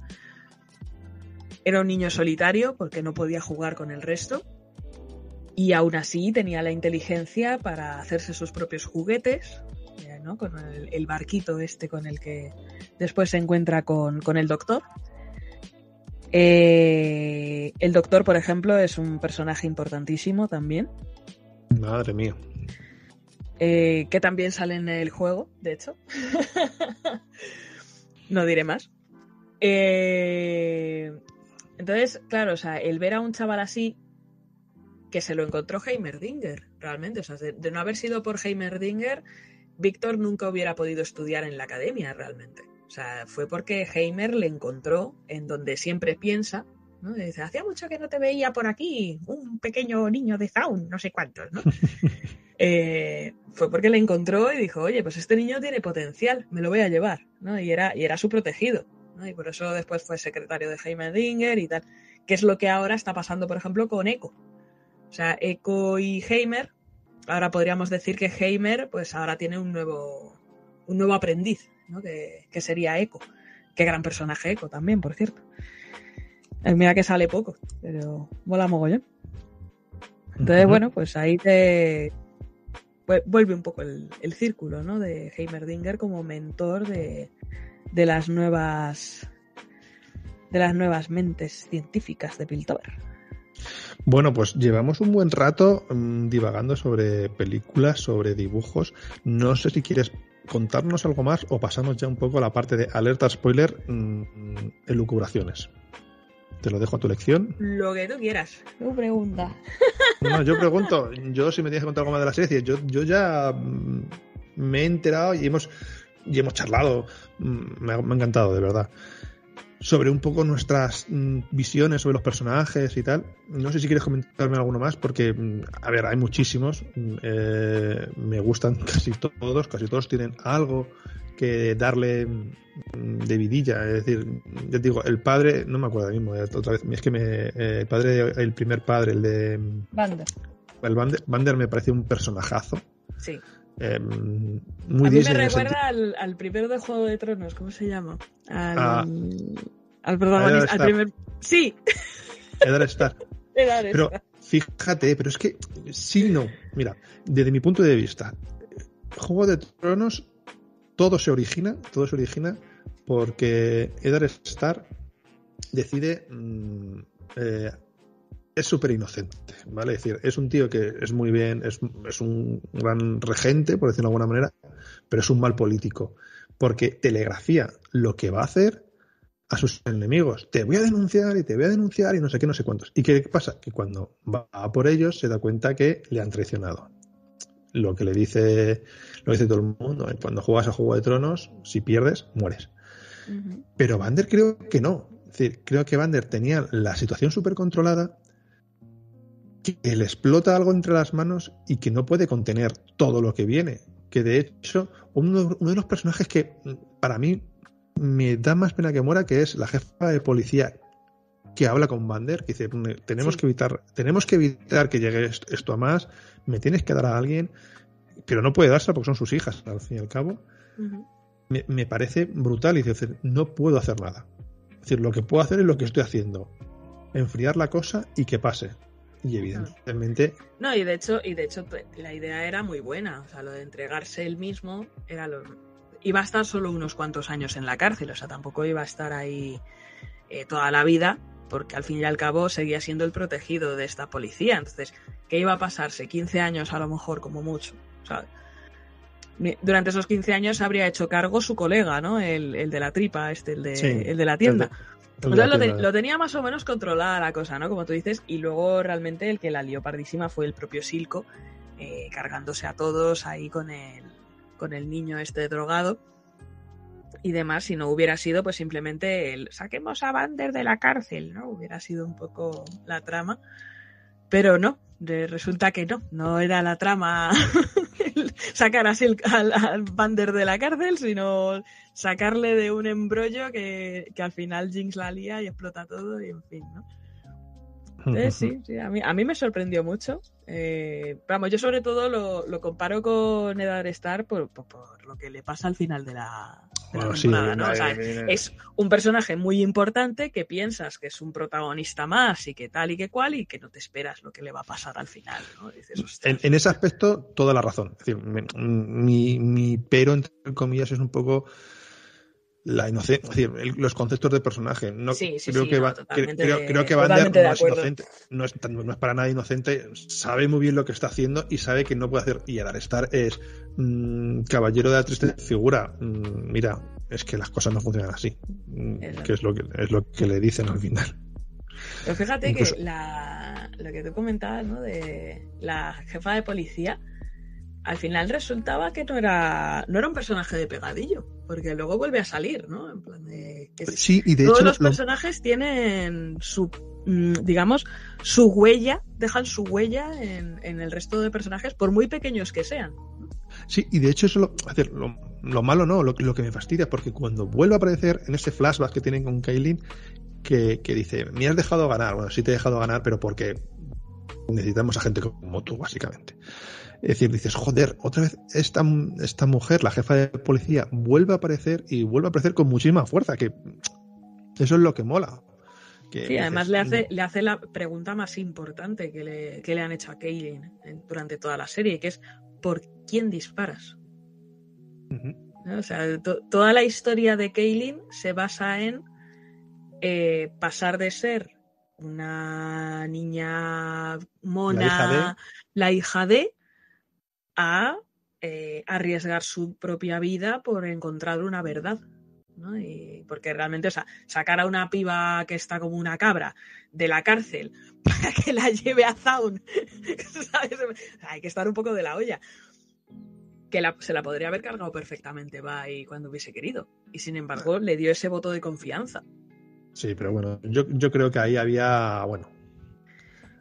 Era un niño solitario porque no podía jugar con el resto. Y aún así tenía la inteligencia para hacerse sus propios juguetes, ¿no? Con el barquito este con el que después se encuentra con el doctor. El doctor, por ejemplo, es un personaje importantísimo también. Madre mía. Que también sale en el juego, de hecho. No diré más. Entonces, claro, o sea, el ver a un chaval así que se lo encontró Heimerdinger, realmente. O sea, de no haber sido por Heimerdinger, Víctor nunca hubiera podido estudiar en la academia, realmente. O sea, fue porque Heimer le encontró en donde siempre piensa, ¿no? Y dice, hacía mucho que no te veía por aquí, un pequeño niño de Zaun, no sé cuántos, ¿no? Fue porque le encontró y dijo, oye, pues este niño tiene potencial, me lo voy a llevar, ¿no? Y era su protegido, ¿no? Y por eso después fue secretario de Heimerdinger y tal, que es lo que ahora está pasando, por ejemplo, con Ekko. O sea, Ekko y Heimer, ahora podríamos decir que Heimer, pues ahora tiene un nuevo aprendiz, ¿no? Que sería Ekko. Qué gran personaje Ekko también, por cierto. Mira que sale poco, pero mola mogollón. Entonces, bueno, pues ahí pues, vuelve un poco el círculo, ¿no? De Heimerdinger como mentor de las nuevas mentes científicas de Piltover. Bueno, pues llevamos un buen rato divagando sobre películas, sobre dibujos. No sé si quieres contarnos algo más o pasamos ya un poco a la parte de alerta spoiler, elucubraciones. Te lo dejo a tu elección. Lo que tú quieras. Tú pregunta. No, yo pregunto. Yo, si me tienes que contar algo más de la serie, yo ya me he enterado y hemos charlado. Me ha encantado, de verdad. Sobre un poco nuestras visiones sobre los personajes y tal. No sé si quieres comentarme alguno más, porque, a ver, hay muchísimos. Me gustan casi todos tienen algo que darle de vidilla. Es decir, ya te digo, el padre, no me acuerdo mismo, otra vez, es que el primer padre, el de... Vander. El Vander me parece un personajazo. Sí. Muy a mí me recuerda al primero de Juego de Tronos, ¿cómo se llama? Al protagonista, al primer... Sí. Eddard Stark. Pero fíjate, pero es que sí, no. Mira, desde mi punto de vista, Juego de Tronos todo se origina porque Eddard Stark decide es súper inocente, ¿vale? Es decir, es un tío que es muy bien, es un gran regente, por decirlo de alguna manera, pero es un mal político, porque telegrafía lo que va a hacer a sus enemigos. Te voy a denunciar y te voy a denunciar y no sé qué, no sé cuántos. ¿Y qué pasa? Que cuando va a por ellos se da cuenta que le han traicionado. Lo que le dice, lo dice todo el mundo, cuando juegas a Juego de Tronos, si pierdes, mueres. Uh-huh. Pero Vander creo que no. Es decir, creo que Vander tenía la situación súper controlada, que le explota algo entre las manos y que no puede contener todo lo que viene. Que de hecho, uno de los personajes que para mí me da más pena que muera, que es la jefa de policía que habla con Vander, que dice, tenemos que evitar que llegue esto a más, me tienes que dar a alguien, pero no puede dársela porque son sus hijas, al fin y al cabo. Uh-huh. Me parece brutal y decir, no puedo hacer nada. Es decir, lo que puedo hacer es lo que estoy haciendo. Enfriar la cosa y que pase. Y evidentemente... No, y de hecho la idea era muy buena. O sea, lo de entregarse él mismo era iba a estar solo unos cuantos años en la cárcel. O sea, tampoco iba a estar ahí toda la vida, porque al fin y al cabo seguía siendo el protegido de esta policía. Entonces, ¿qué iba a pasarse? 15 años a lo mejor, como mucho, ¿sabes? Durante esos 15 años habría hecho cargo su colega, ¿no? El de la tripa, el de la tienda. Entonces lo tenía más o menos controlada la cosa, ¿no? Como tú dices, y luego realmente el que la lió pardísima fue el propio Silco, cargándose a todos ahí con el niño este drogado. y demás, si no hubiera sido pues simplemente el saquemos a Vander de la cárcel, ¿no? Hubiera sido un poco la trama, pero no, resulta que no era la trama sacar a al Vander de la cárcel, sino sacarle de un embrollo que al final Jinx la lía y explota todo y en fin, ¿no? Entonces, sí, a mí me sorprendió mucho. Vamos, yo sobre todo lo comparo con Eddard Starr por lo que le pasa al final de la temporada, ¿no? Es un personaje muy importante que piensas que es un protagonista más y que tal y que cual y que no te esperas lo que le va a pasar al final, ¿no? Dices, en ese aspecto, toda la razón. Es decir, mi pero, entre comillas, es un poco... la inocencia, es decir, los conceptos de personaje. No, sí, creo, sí, que no, creo que Vander no es inocente, no es para nada inocente, sabe muy bien lo que está haciendo y sabe que no puede hacer. Y Eddard Starr es caballero de la triste figura. Mira, es que las cosas no funcionan así, que es lo que le dicen al final. Pero fíjate, incluso, que lo que tú comentabas, ¿no? De la jefa de policía, al final resultaba que no era un personaje de pegadillo, porque luego vuelve a salir, ¿no? En plan de que sí, y de todos hecho, los personajes tienen su, digamos, su huella, dejan su huella en el resto de personajes, por muy pequeños que sean. Sí, y de hecho eso lo malo, no, lo que me fastidia, porque cuando vuelve a aparecer en ese flashback que tienen con Caitlyn, que dice, me has dejado ganar, bueno, sí te he dejado ganar, pero porque necesitamos a gente como tú, básicamente. Es decir, dices, joder, otra vez esta mujer, la jefa de policía, vuelve a aparecer con muchísima fuerza, que eso es lo que mola. Que sí, además le hace la pregunta más importante que le han hecho a Caitlyn durante toda la serie, que es ¿por quién disparas? Uh-huh. ¿No? O sea, toda la historia de Caitlyn se basa en pasar de ser una niña mona, la hija de a arriesgar su propia vida por encontrar una verdad, ¿no? Y porque realmente, o sea, sacar a una piba que está como una cabra de la cárcel para que la lleve a Zaun, ¿sabes? Hay que estar un poco de la olla. Que se la podría haber cargado perfectamente Vi cuando hubiese querido. Y sin embargo, le dio ese voto de confianza. Sí, pero bueno, yo creo que ahí había... bueno.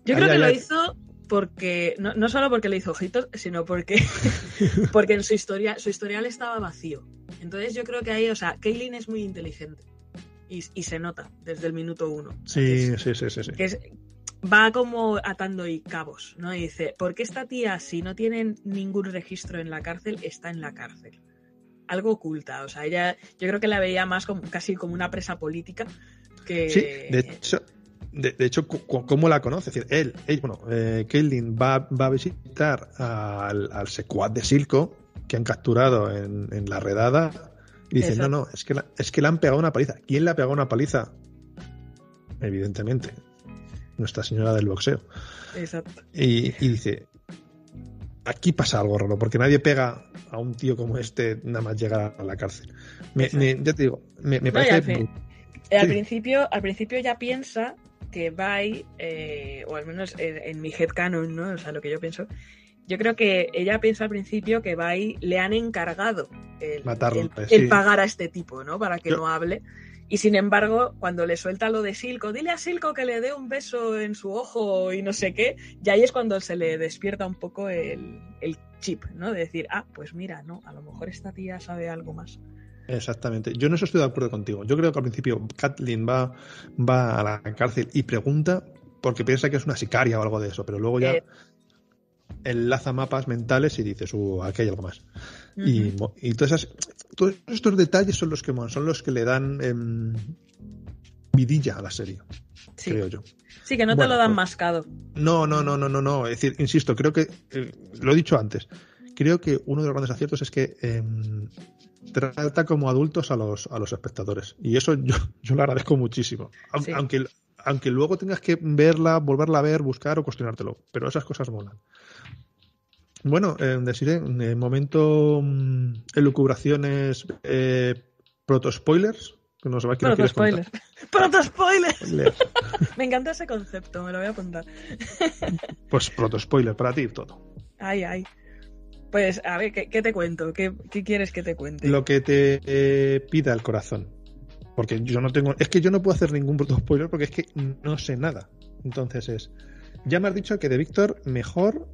Yo creo que lo hizo... porque no solo porque le hizo ojitos, sino porque en su historial estaba vacío. Entonces yo creo que ahí, o sea, Caitlyn es muy inteligente y se nota desde el minuto uno. Sí, sí, sí, sí, sí. Que va como atando y cabos, ¿no? Y dice, ¿por qué esta tía, si no tiene ningún registro en la cárcel, está en la cárcel? Algo oculta, o sea, ella, yo creo que la veía más como, casi como una presa política que... Sí, de hecho... De hecho, ¿cómo la conoce? Es decir, Caitlyn va a visitar al secuaz de Silco que han capturado en la redada y dice, exacto. No, es que le han pegado una paliza. ¿Quién le ha pegado una paliza? Evidentemente, nuestra señora del boxeo. Exacto. Y dice, aquí pasa algo raro, porque nadie pega a un tío como este nada más llegar a la cárcel. Ya te digo, me parece... No, al principio ya piensa que Vi, o al menos en mi headcanon, ¿no? O sea, lo que yo pienso, yo creo que ella piensa al principio que Vi le han encargado el pagar a este tipo, ¿no? Para que no hable. Y sin embargo, cuando le suelta lo de Silco, dile a Silco que le dé un beso en su ojo y no sé qué, y ahí es cuando se le despierta un poco el chip, ¿no? De decir, pues mira, no, a lo mejor esta tía sabe algo más. Exactamente. Yo en eso estoy de acuerdo contigo. Yo creo que al principio Caitlyn va a la cárcel y pregunta porque piensa que es una sicaria o algo de eso, pero luego ya enlaza mapas mentales y dices, aquí hay algo más. Uh-huh. Y todos estos detalles son los que le dan vidilla a la serie, sí. Creo yo. Sí, que no te lo dan mascado. No. Es decir, insisto, creo que, lo he dicho antes, creo que uno de los grandes aciertos es que... trata como adultos a los espectadores y eso yo lo agradezco muchísimo, sí. aunque luego tengas que verla, volverla a ver, buscar o cuestionártelo, pero esas cosas molan. Bueno, decir en el momento elucubraciones, proto-spoilers, que no sabes qué nos quieres contar. ¡Proto-spoilers! Me encanta ese concepto, me lo voy a apuntar. Pues proto-spoiler para ti todo. Ay. Pues, a ver, ¿qué te cuento? ¿Qué quieres que te cuente? Lo que te pida el corazón. Porque yo no tengo... Es que yo no puedo hacer ningún bruto spoiler porque es que no sé nada. Entonces es... Ya me has dicho que de Víctor, mejor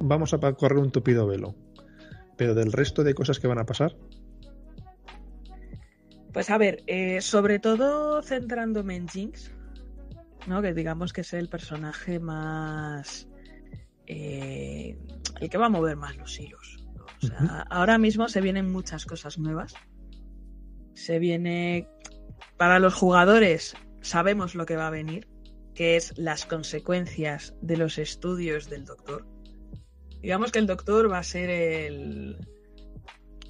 vamos a correr un tupido velo. Pero del resto de cosas que van a pasar... Pues a ver, sobre todo centrándome en Jinx, ¿no? Que digamos que es el personaje más... el que va a mover más los hilos, ¿no? O sea, ahora mismo se vienen muchas cosas nuevas. Se viene... Para los jugadores sabemos lo que va a venir, que es las consecuencias de los estudios del doctor. Digamos que el doctor va a ser el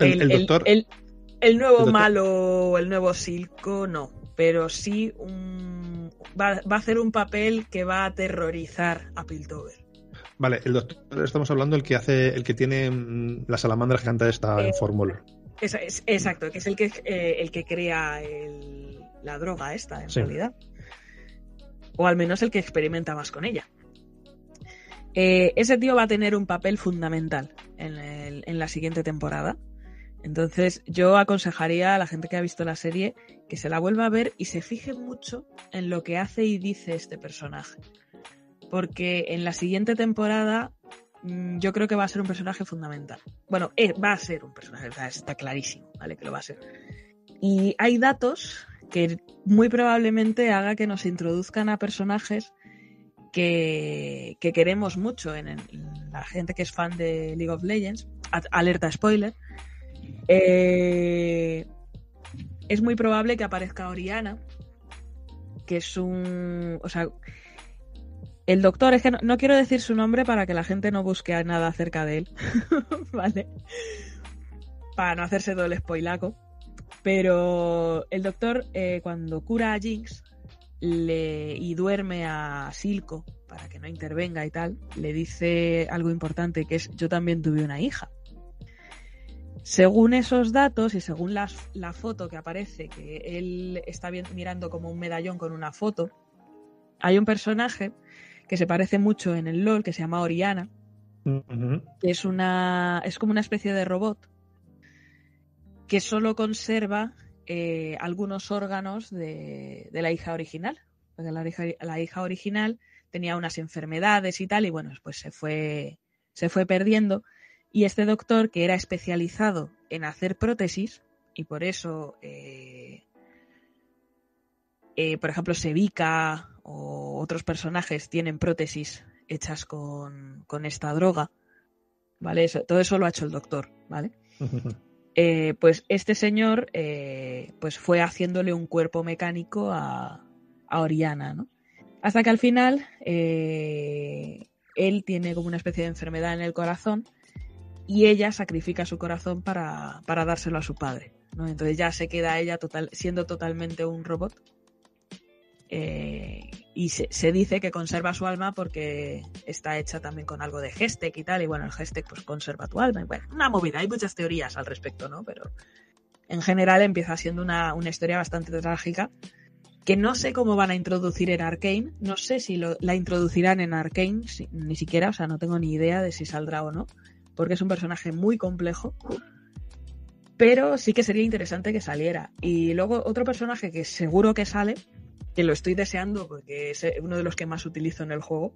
nuevo doctor. Malo, el nuevo Silco, no. Pero sí va a hacer un papel que va a aterrorizar a Piltover. Vale, el doctor, estamos hablando el que tiene la salamandra gigante esta en Fórmula. Exacto, que es el que crea la droga esta, en realidad. O al menos el que experimenta más con ella. Ese tío va a tener un papel fundamental en la siguiente temporada. Entonces, yo aconsejaría a la gente que ha visto la serie que se la vuelva a ver y se fije mucho en lo que hace y dice este personaje. Porque en la siguiente temporada yo creo que va a ser un personaje fundamental. Bueno, va a ser un personaje, está clarísimo, ¿vale? Que lo va a ser. Y hay datos que muy probablemente haga que nos introduzcan a personajes que queremos mucho. En la gente que es fan de League of Legends, alerta spoiler, es muy probable que aparezca Orianna, que es o sea... El doctor, es que no quiero decir su nombre para que la gente no busque nada acerca de él, ¿vale? Para no hacerse todo el spoilaco. Pero el doctor, cuando cura a Jinx y duerme a Silco para que no intervenga y tal, le dice algo importante, que es: yo también tuve una hija. Según esos datos y según la foto que aparece, que él está mirando como un medallón con una foto, hay un personaje que se parece mucho en el LoL, que se llama Orianna, que es como una especie de robot que solo conserva algunos órganos de la hija original, porque la hija original tenía unas enfermedades y tal, y bueno, pues se fue perdiendo, y este doctor, que era especializado en hacer prótesis, y por eso por ejemplo Sevika o otros personajes tienen prótesis hechas con esta droga, ¿vale? Todo eso lo ha hecho el doctor, ¿vale? Pues este señor pues fue haciéndole un cuerpo mecánico a Orianna, ¿no? Hasta que al final él tiene como una especie de enfermedad en el corazón y ella sacrifica su corazón para dárselo a su padre, ¿no? Entonces ya se queda ella siendo totalmente un robot. Y se dice que conserva su alma porque está hecha también con algo de Hextech y tal, y bueno, el Hextech pues conserva tu alma, y bueno, una movida, hay muchas teorías al respecto, ¿no? Pero en general empieza siendo una historia bastante trágica, que no sé cómo van a introducir en Arcane, no sé si la introducirán en Arcane, ni siquiera, o sea, no tengo ni idea de si saldrá o no, porque es un personaje muy complejo, pero sí que sería interesante que saliera. Y luego otro personaje que seguro que sale, que lo estoy deseando porque es uno de los que más utilizo en el juego,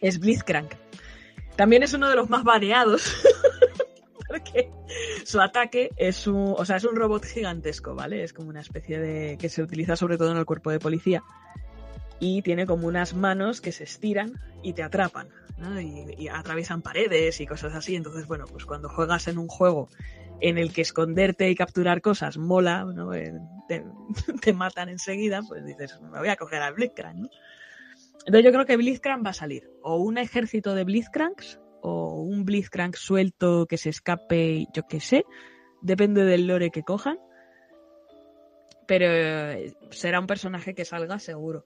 es Blitzcrank. También es uno de los más baneados porque su ataque es un robot gigantesco, ¿vale? Es como una especie de... que se utiliza sobre todo en el cuerpo de policía y tiene como unas manos que se estiran y te atrapan, ¿no? Y atraviesan paredes y cosas así. Entonces, bueno, pues cuando juegas en un juego en el que esconderte y capturar cosas mola, ¿no? Te matan enseguida, pues dices, me voy a coger al Blitzcrank, ¿no? Entonces yo creo que Blitzcrank va a salir, o un ejército de Blitzcranks, o un Blitzcrank suelto que se escape, yo qué sé, depende del lore que cojan, pero será un personaje que salga seguro.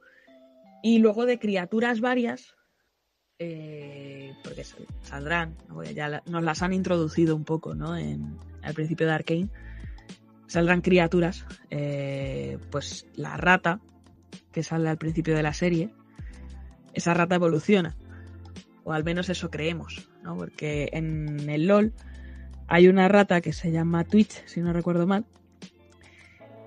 Y luego de criaturas varias, porque saldrán, ya nos las han introducido un poco, ¿no? Al principio de Arcane saldrán criaturas, pues la rata que sale al principio de la serie, esa rata evoluciona o al menos eso creemos, ¿no? Porque en el LoL hay una rata que se llama Twitch, si no recuerdo mal,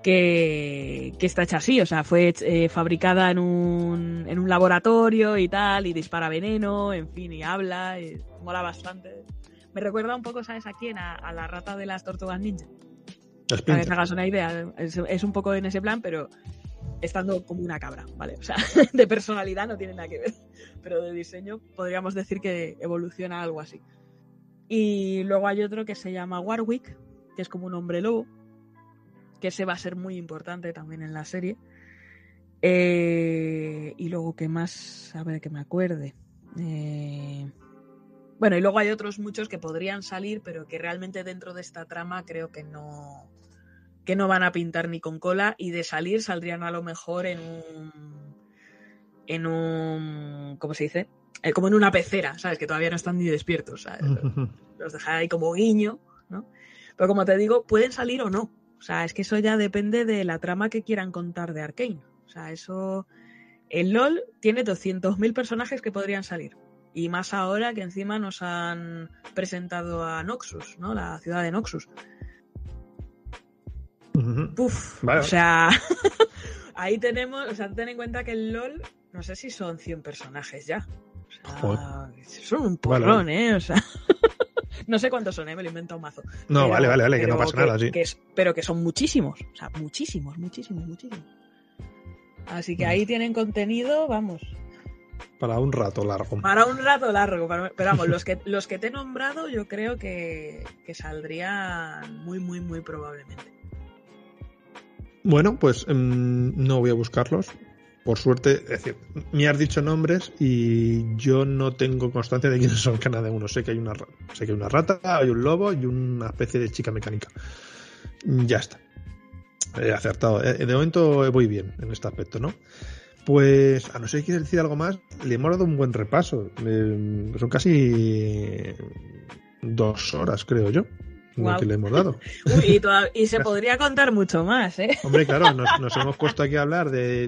que está hecha así, o sea, fue fabricada en un laboratorio y tal, y dispara veneno, en fin, y habla, y mola bastante. Me recuerda un poco, ¿sabes a quién? A la rata de las tortugas ninja. Para que te hagas una idea, es un poco en ese plan, pero estando como una cabra, ¿vale? O sea, de personalidad no tiene nada que ver, pero de diseño podríamos decir que evoluciona algo así. Y luego hay otro que se llama Warwick, que es como un hombre lobo, que ese va a ser muy importante también en la serie. Y luego, ¿qué más? A ver, que me acuerde. Bueno, y luego hay otros muchos que podrían salir, pero que realmente dentro de esta trama creo que no van a pintar ni con cola, y de salir saldrían a lo mejor en un ¿cómo se dice? Como en una pecera, ¿sabes? Que todavía no están ni despiertos, ¿sabes? Los dejará ahí como guiño, ¿no? Pero como te digo, pueden salir o no. O sea, es que eso ya depende de la trama que quieran contar de Arcane. O sea, eso... El LoL tiene 200.000 personajes que podrían salir. Y más ahora que encima nos han presentado a Noxus, ¿no? La ciudad de Noxus. Puf, vale. O sea... ahí tenemos... O sea, ten en cuenta que el LoL... No sé si son 100 personajes ya. O sea, joder. Son un porrón, vale. O sea... No sé cuántos son, me lo he inventado un mazo. No, pero, vale, que no pasa nada, sí. Pero que son muchísimos, o sea, muchísimos. Así que ahí tienen contenido, vamos. Para un rato largo. Pero vamos, los que te he nombrado yo creo que saldrían muy, muy, muy probablemente. Bueno, pues no voy a buscarlos. Por suerte, es decir, me has dicho nombres y yo no tengo constancia de quiénes son cada uno. Sé que hay una rata, hay un lobo y una especie de chica mecánica. Ya está. He acertado. De momento voy bien en este aspecto, ¿no? Pues, a no ser que quieras decir algo más, le hemos dado un buen repaso. Son casi 2 horas, creo yo. Wow. Lo que le hemos dado. Uy, y se podría contar mucho más, ¿eh? Hombre, claro, nos hemos puesto aquí a hablar de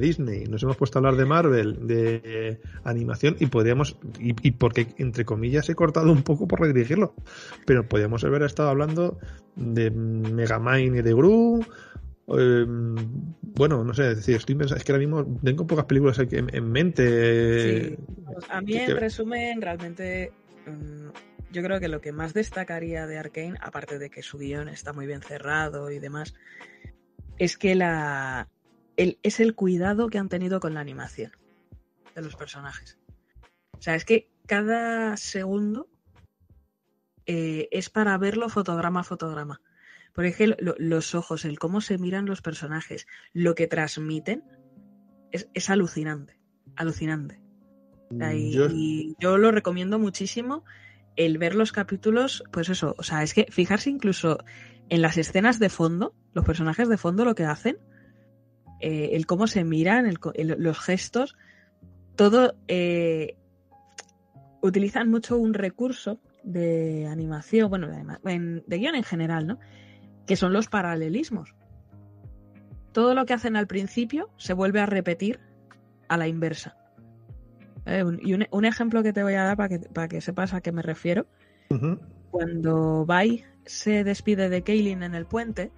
Disney, nos hemos puesto a hablar de Marvel, de animación, y podríamos, y porque entre comillas he cortado un poco por redirigirlo, pero podríamos haber estado hablando de Megamind y de Gru. Bueno, no sé, es decir, estoy pensando, es que ahora mismo tengo pocas películas aquí en mente. Sí. A mí, en resumen, realmente... Yo creo que lo que más destacaría de Arcane, aparte de que su guión está muy bien cerrado y demás, es que es el cuidado que han tenido con la animación de los personajes. O sea, es que cada segundo es para verlo fotograma a fotograma. Por ejemplo, los ojos, el cómo se miran los personajes, lo que transmiten, es alucinante. Alucinante. Y yo lo recomiendo muchísimo. El ver los capítulos, pues eso, o sea, es que fijarse incluso en las escenas de fondo, los personajes de fondo, lo que hacen, el cómo se miran, los gestos, todo, utilizan mucho un recurso de animación, bueno, de guión en general, ¿no? Que son los paralelismos. Todo lo que hacen al principio se vuelve a repetir a la inversa. Y un ejemplo que te voy a dar para que sepas a qué me refiero. Uh-huh. Cuando Vi se despide de Caitlyn en el puente,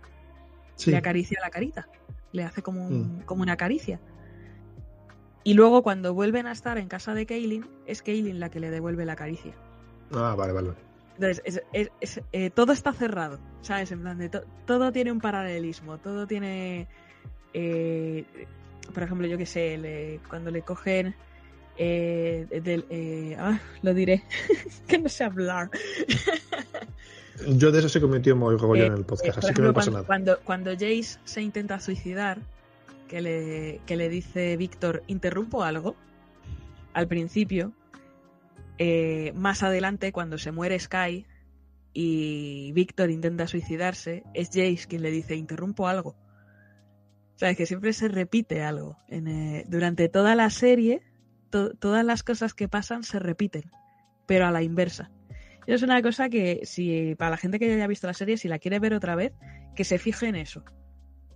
sí, le acaricia la carita, le hace como una caricia. Y luego cuando vuelven a estar en casa de Caitlyn, es Caitlyn la que le devuelve la caricia. Ah, vale. Entonces, todo está cerrado, ¿sabes? En plan de todo tiene un paralelismo, todo tiene... por ejemplo, yo qué sé, cuando le cogen... lo diré que no sé hablar. Yo de eso se cometió muy gogollón en el podcast, así que no pasa nada. Cuando Jayce se intenta suicidar, que le dice Víctor, interrumpo algo al principio. Más adelante, cuando se muere Sky y Víctor intenta suicidarse, es Jayce quien le dice, interrumpo algo. Sabes que siempre se repite algo durante toda la serie. Todas las cosas que pasan se repiten, pero a la inversa. Y es una cosa que, si para la gente que ya haya visto la serie, si la quiere ver otra vez, que se fije en eso.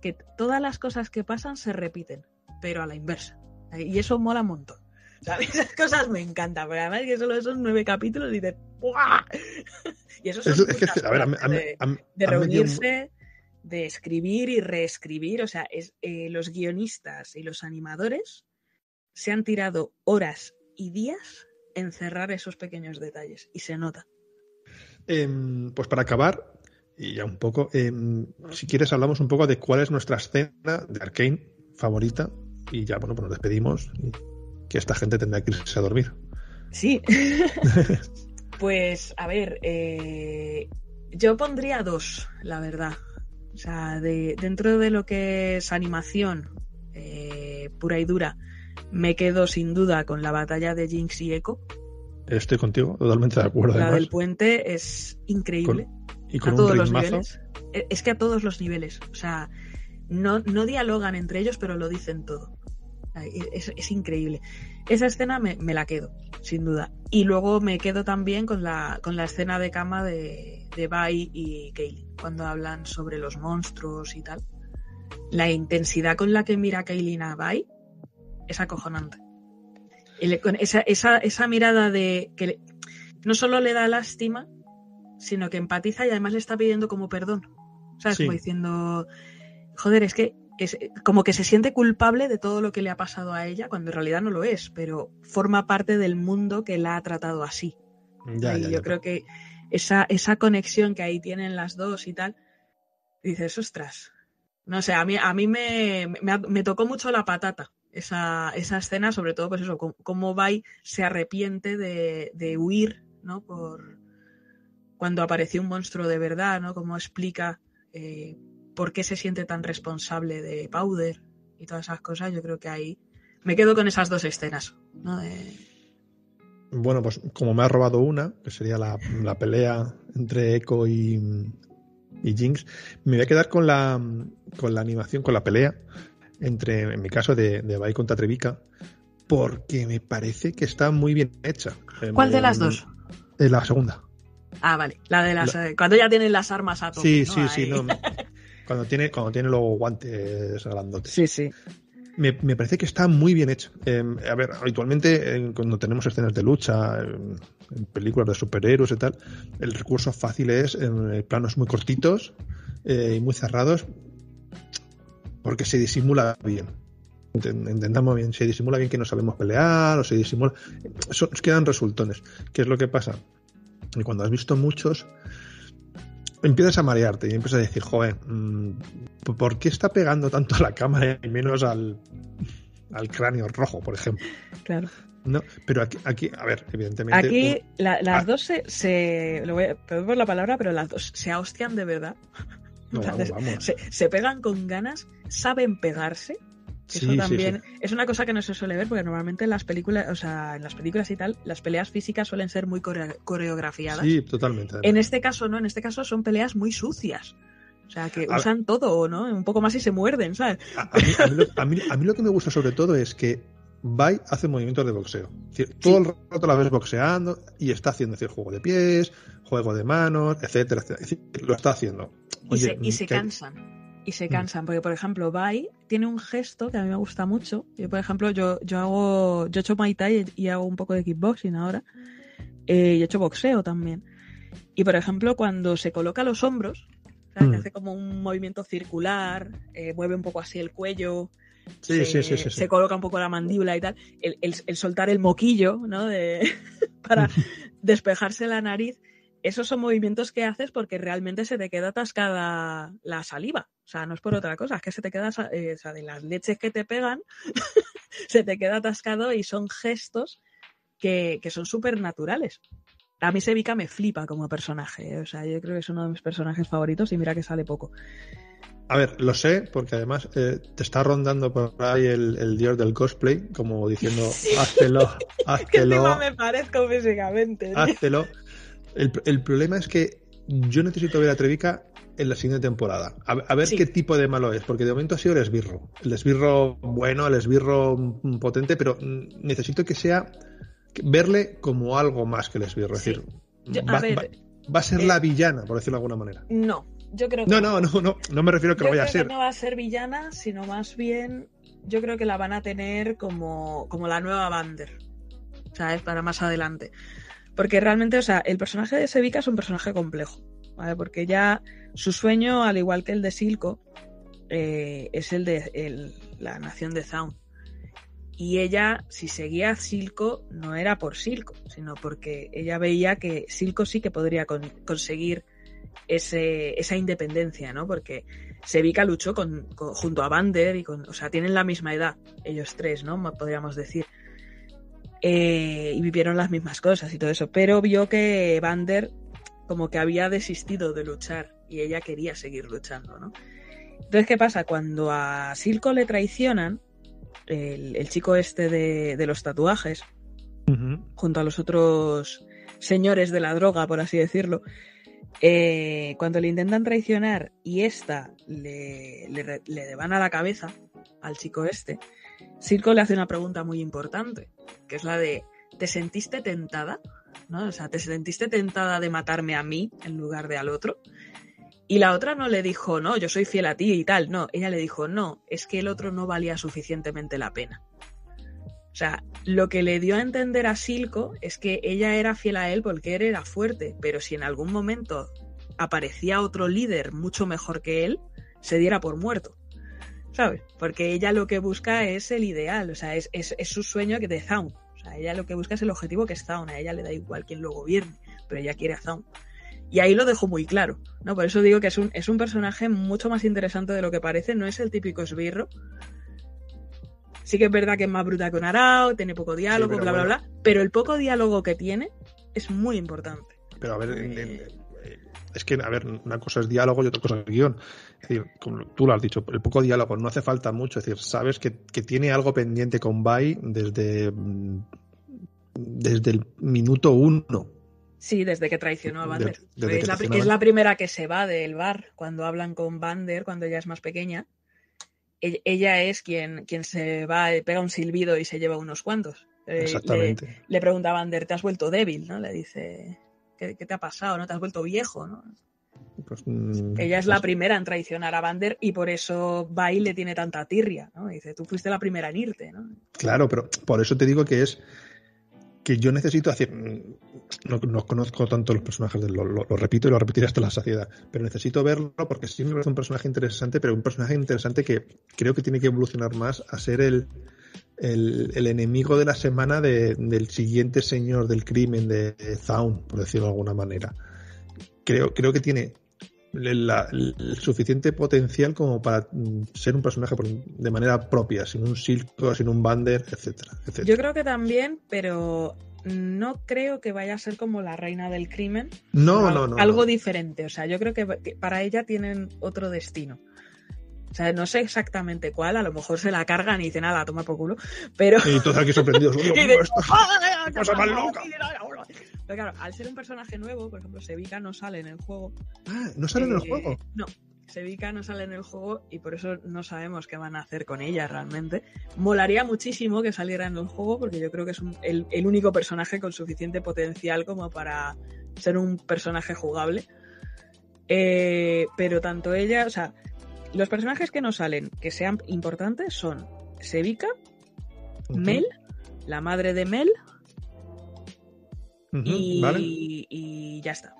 Que todas las cosas que pasan se repiten, pero a la inversa. Y eso mola un montón. O sea, a mí esas cosas me encantan, pero además que solo esos 9 capítulos y de ¡buah! Y eso es que, a ver, de reunirse, de escribir y reescribir. O sea, es, los guionistas y los animadores se han tirado horas y días en cerrar esos pequeños detalles y se nota. Pues para acabar, y ya un poco, si quieres hablamos un poco de cuál es nuestra escena de Arcane favorita y ya, bueno, pues nos despedimos y que esta gente tendrá que irse a dormir. Sí. Pues, a ver, yo pondría 2, la verdad. O sea, dentro de lo que es animación pura y dura, me quedo sin duda con la batalla de Jinx y Ekko. Estoy contigo, totalmente de acuerdo. La además del puente es increíble. Y con a todos los niveles. Es que a todos los niveles. O sea, no dialogan entre ellos, pero lo dicen todo. Es increíble. Esa escena me la quedo, sin duda. Y luego me quedo también con la escena de cama de Vi y Caitlyn, cuando hablan sobre los monstruos y tal. La intensidad con la que mira Caitlyn a Vi es acojonante. Con esa mirada de que no solo le da lástima, sino que empatiza y además le está pidiendo como perdón. ¿Sabes? Sí. Como diciendo, joder, es que es como que se siente culpable de todo lo que le ha pasado a ella, cuando en realidad no lo es, pero forma parte del mundo que la ha tratado así. Yo creo que esa conexión que ahí tienen las dos y tal, dices, ostras. No sé, a mí me tocó mucho la patata esa escena, sobre todo pues eso, cómo Vi se arrepiente de huir, ¿no? Por cuando apareció un monstruo de verdad, ¿no? Cómo explica por qué se siente tan responsable de Powder y todas esas cosas. Yo creo que ahí me quedo con esas 2 escenas, ¿no? Bueno, pues como me ha robado una, que sería la pelea entre Ekko y Jinx, me voy a quedar con la animación, con la pelea entre, en mi caso, de Vi contra Sevika, porque me parece que está muy bien hecha. ¿Cuál de las 2? La segunda. Ah, vale, la de las cuando ya tienen las armas a tope. Sí, ¿no? Sí, no, cuando tiene los guantes grandotes. Sí. Me parece que está muy bien hecho. A ver, habitualmente cuando tenemos escenas de lucha, en películas de superhéroes y tal, el recurso fácil es planos muy cortitos y muy cerrados, porque se disimula bien. Entendamos bien, se disimula bien que no sabemos pelear, o se disimula. Quedan resultones. ¿Qué es lo que pasa? Y cuando has visto muchos, empiezas a marearte y empiezas a decir, joder, ¿por qué está pegando tanto a la cámara y menos al cráneo rojo, por ejemplo? Claro. No, pero aquí a ver, evidentemente... Aquí las dos se perdón por la palabra, pero las dos se ahostian de verdad. No, vamos. Se pegan con ganas, saben pegarse. Eso sí, también sí. Es una cosa que no se suele ver, porque normalmente en las películas y tal, las peleas físicas suelen ser muy coreografiadas. Sí, totalmente. Además. En este caso no, en este caso son peleas muy sucias. O sea, que usan todo, ¿no? Un poco más y se muerden, ¿sabes? A mí lo que me gusta sobre todo es que Vi hace movimientos de boxeo. Es decir, todo el rato la ves boxeando y está haciendo, es decir, juego de pies, juego de manos, etcétera, etcétera. Es decir, lo está haciendo. Oye, y se cansan. Y se cansan, porque por ejemplo Vi tiene un gesto que a mí me gusta mucho. Yo, por ejemplo, yo echo Muay Thai y hago un poco de kickboxing ahora, y echo boxeo también. Y por ejemplo, cuando se coloca los hombros, ¿sabes? Que hace como un movimiento circular, mueve un poco así el cuello, sí. Se coloca un poco la mandíbula y tal, el soltar el moquillo, ¿no? Para despejarse la nariz. Esos son movimientos que haces porque realmente se te queda atascada la saliva. O sea, no es por otra cosa, es que se te queda, o sea, de las leches que te pegan, se te queda atascado y son gestos que son súper naturales. A mí Sevika me flipa como personaje, o sea, yo creo que es uno de mis personajes favoritos y mira que sale poco. A ver, lo sé, porque además te está rondando por ahí el dios del cosplay, como diciendo, sí. Háztelo. Que encima me parezco físicamente. Háztelo. Tío. El problema es que yo necesito ver a Sevika en la siguiente temporada. A ver qué tipo de malo es, porque de momento ha sido el esbirro. El esbirro bueno, el esbirro potente, pero necesito que sea verle como algo más que el esbirro. Sí. Es decir, va a ser la villana, por decirlo de alguna manera. No, yo creo que... No me refiero a que lo vaya a ser. Yo creo que no va a ser villana, sino más bien yo creo que la van a tener como la nueva Vander. ¿sabes? Para más adelante. Porque realmente, o sea, el personaje de Sevika es un personaje complejo, ¿vale? Porque ya su sueño, al igual que el de Silco, es el de la nación de Zaun. Y ella, si seguía a Silco, no era por Silco, sino porque ella veía que Silco sí que podría conseguir esa independencia, ¿no? Porque Sevika luchó junto a Vander y o sea, tienen la misma edad, ellos tres, ¿no? Podríamos decir. Y vivieron las mismas cosas y todo eso. Pero vio que Vander como que había desistido de luchar y ella quería seguir luchando, ¿no? Entonces, ¿qué pasa? Cuando a Silco le traicionan, el chico este de los tatuajes, uh-huh, junto a los otros señores de la droga, por así decirlo, cuando le intentan traicionar y esta le van a la cabeza al chico este, Silco le hace una pregunta muy importante, que es la de ¿te sentiste tentada? ¿No? O sea, ¿te sentiste tentada de matarme a mí en lugar de al otro? Y la otra no le dijo, no, yo soy fiel a ti y tal. No, ella le dijo, no, es que el otro no valía suficientemente la pena. O sea, lo que le dio a entender a Silco es que ella era fiel a él porque él era fuerte, pero si en algún momento aparecía otro líder mucho mejor que él, se diera por muerto, ¿sabes? Porque ella lo que busca es el ideal, o sea, es su sueño de Zaun. O sea, ella lo que busca es el objetivo que es Zaun, a ella le da igual quién lo gobierne, pero ella quiere a Zaun. Y ahí lo dejo muy claro, ¿no? Por eso digo que es un personaje mucho más interesante de lo que parece, no es el típico esbirro. Sí que es verdad que es más bruta que un arao, tiene poco diálogo, sí, bla, bueno, bla, bla, pero el poco diálogo que tiene es muy importante. Pero a ver, es que, a ver, una cosa es diálogo y otra cosa es guión. Es decir, como tú lo has dicho, el poco diálogo no hace falta mucho, es decir, sabes que tiene algo pendiente con Vi desde el minuto 1. Sí, desde que traicionó a Vander. Es la primera que se va del bar cuando hablan con Vander, cuando ella es más pequeña. Ella es quien se va, pega un silbido y se lleva unos cuantos. Exactamente. Le pregunta a Vander, ¿te has vuelto débil? ¿No? Le dice, ¿qué te ha pasado? ¿No? ¿Te has vuelto viejo? ¿No? Pues, ella es la primera en traicionar a Vander y por eso Vi le tiene tanta tirria, ¿no? Dice, tú fuiste la primera en irte, ¿no? Claro, pero por eso te digo que es... que yo necesito hacer... No conozco tanto los personajes, lo repito y lo repetiré hasta la saciedad, pero necesito verlo porque sí me parece un personaje interesante, pero un personaje interesante que creo que tiene que evolucionar más a ser el enemigo de la semana del siguiente señor del crimen de Zaun, por decirlo de alguna manera. Creo que tiene el suficiente potencial como para ser un personaje de manera propia, sin un Silco, sin un Vander, etcétera. Yo creo que también, pero no creo que vaya a ser como la reina del crimen. No. Algo diferente, o sea, yo creo que para ella tienen otro destino. O sea, no sé exactamente cuál, a lo mejor se la cargan y dicen, ala, toma por culo, pero... Y todos aquí sorprendidos. ¡Cosa más loca! Pero claro, al ser un personaje nuevo, por ejemplo, Sevika no sale en el juego. Ah, ¿no sale en el juego? No, Sevika no sale en el juego y por eso no sabemos qué van a hacer con ella realmente. Molaría muchísimo que saliera en el juego porque yo creo que es el único personaje con suficiente potencial como para ser un personaje jugable. Pero tanto ella, o sea, los personajes que no salen, que sean importantes, son Sevika, okay, Mel, la madre de Mel... ¿Vale? Y ya está.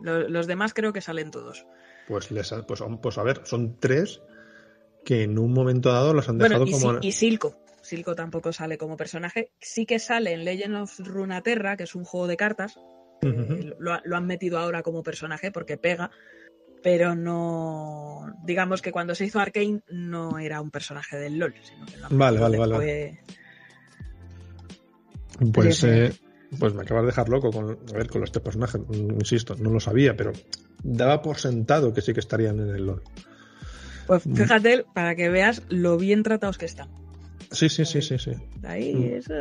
Los demás creo que salen todos. Pues a ver, son tres que en un momento dado los han dejado como... Y Silco. Silco tampoco sale como personaje. Sí que sale en Legend of Runeterra, que es un juego de cartas. Uh-huh. Lo han metido ahora como personaje porque pega. Pero no... Digamos que cuando se hizo Arcane no era un personaje del LoL. Sino que vale. Pues... Pues me acabas de dejar loco con los tres personajes, insisto, no lo sabía, pero daba por sentado que sí que estarían en el LoL. Pues fíjate, para que veas lo bien tratados que están. Sí. Ahí, eso,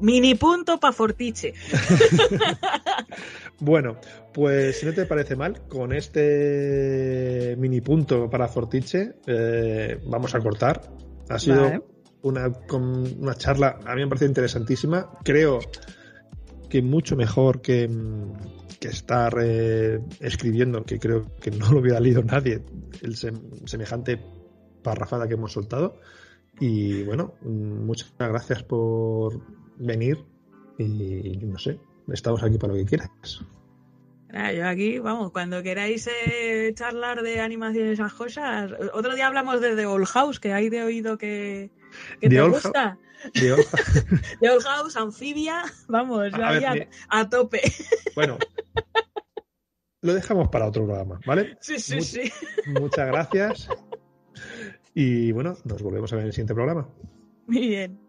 mini punto para Fortiche. Bueno, pues si no te parece mal, con este mini punto para Fortiche vamos a cortar. Ha sido una charla, a mí me parece interesantísima, creo... que mucho mejor que estar escribiendo, que creo que no lo hubiera leído nadie, el semejante parrafada que hemos soltado. Y bueno, muchas gracias por venir Y yo no sé, estamos aquí para lo que quieras. Nah, yo aquí, vamos, cuando queráis charlar de animación y esas cosas. Otro día hablamos de The Old House, que hay de oído que te gusta. The Old House, Anfibia, vamos, a tope. Bueno, lo dejamos para otro programa, ¿vale? Sí, sí. Muchas gracias. Y bueno, nos volvemos a ver en el siguiente programa. Muy bien.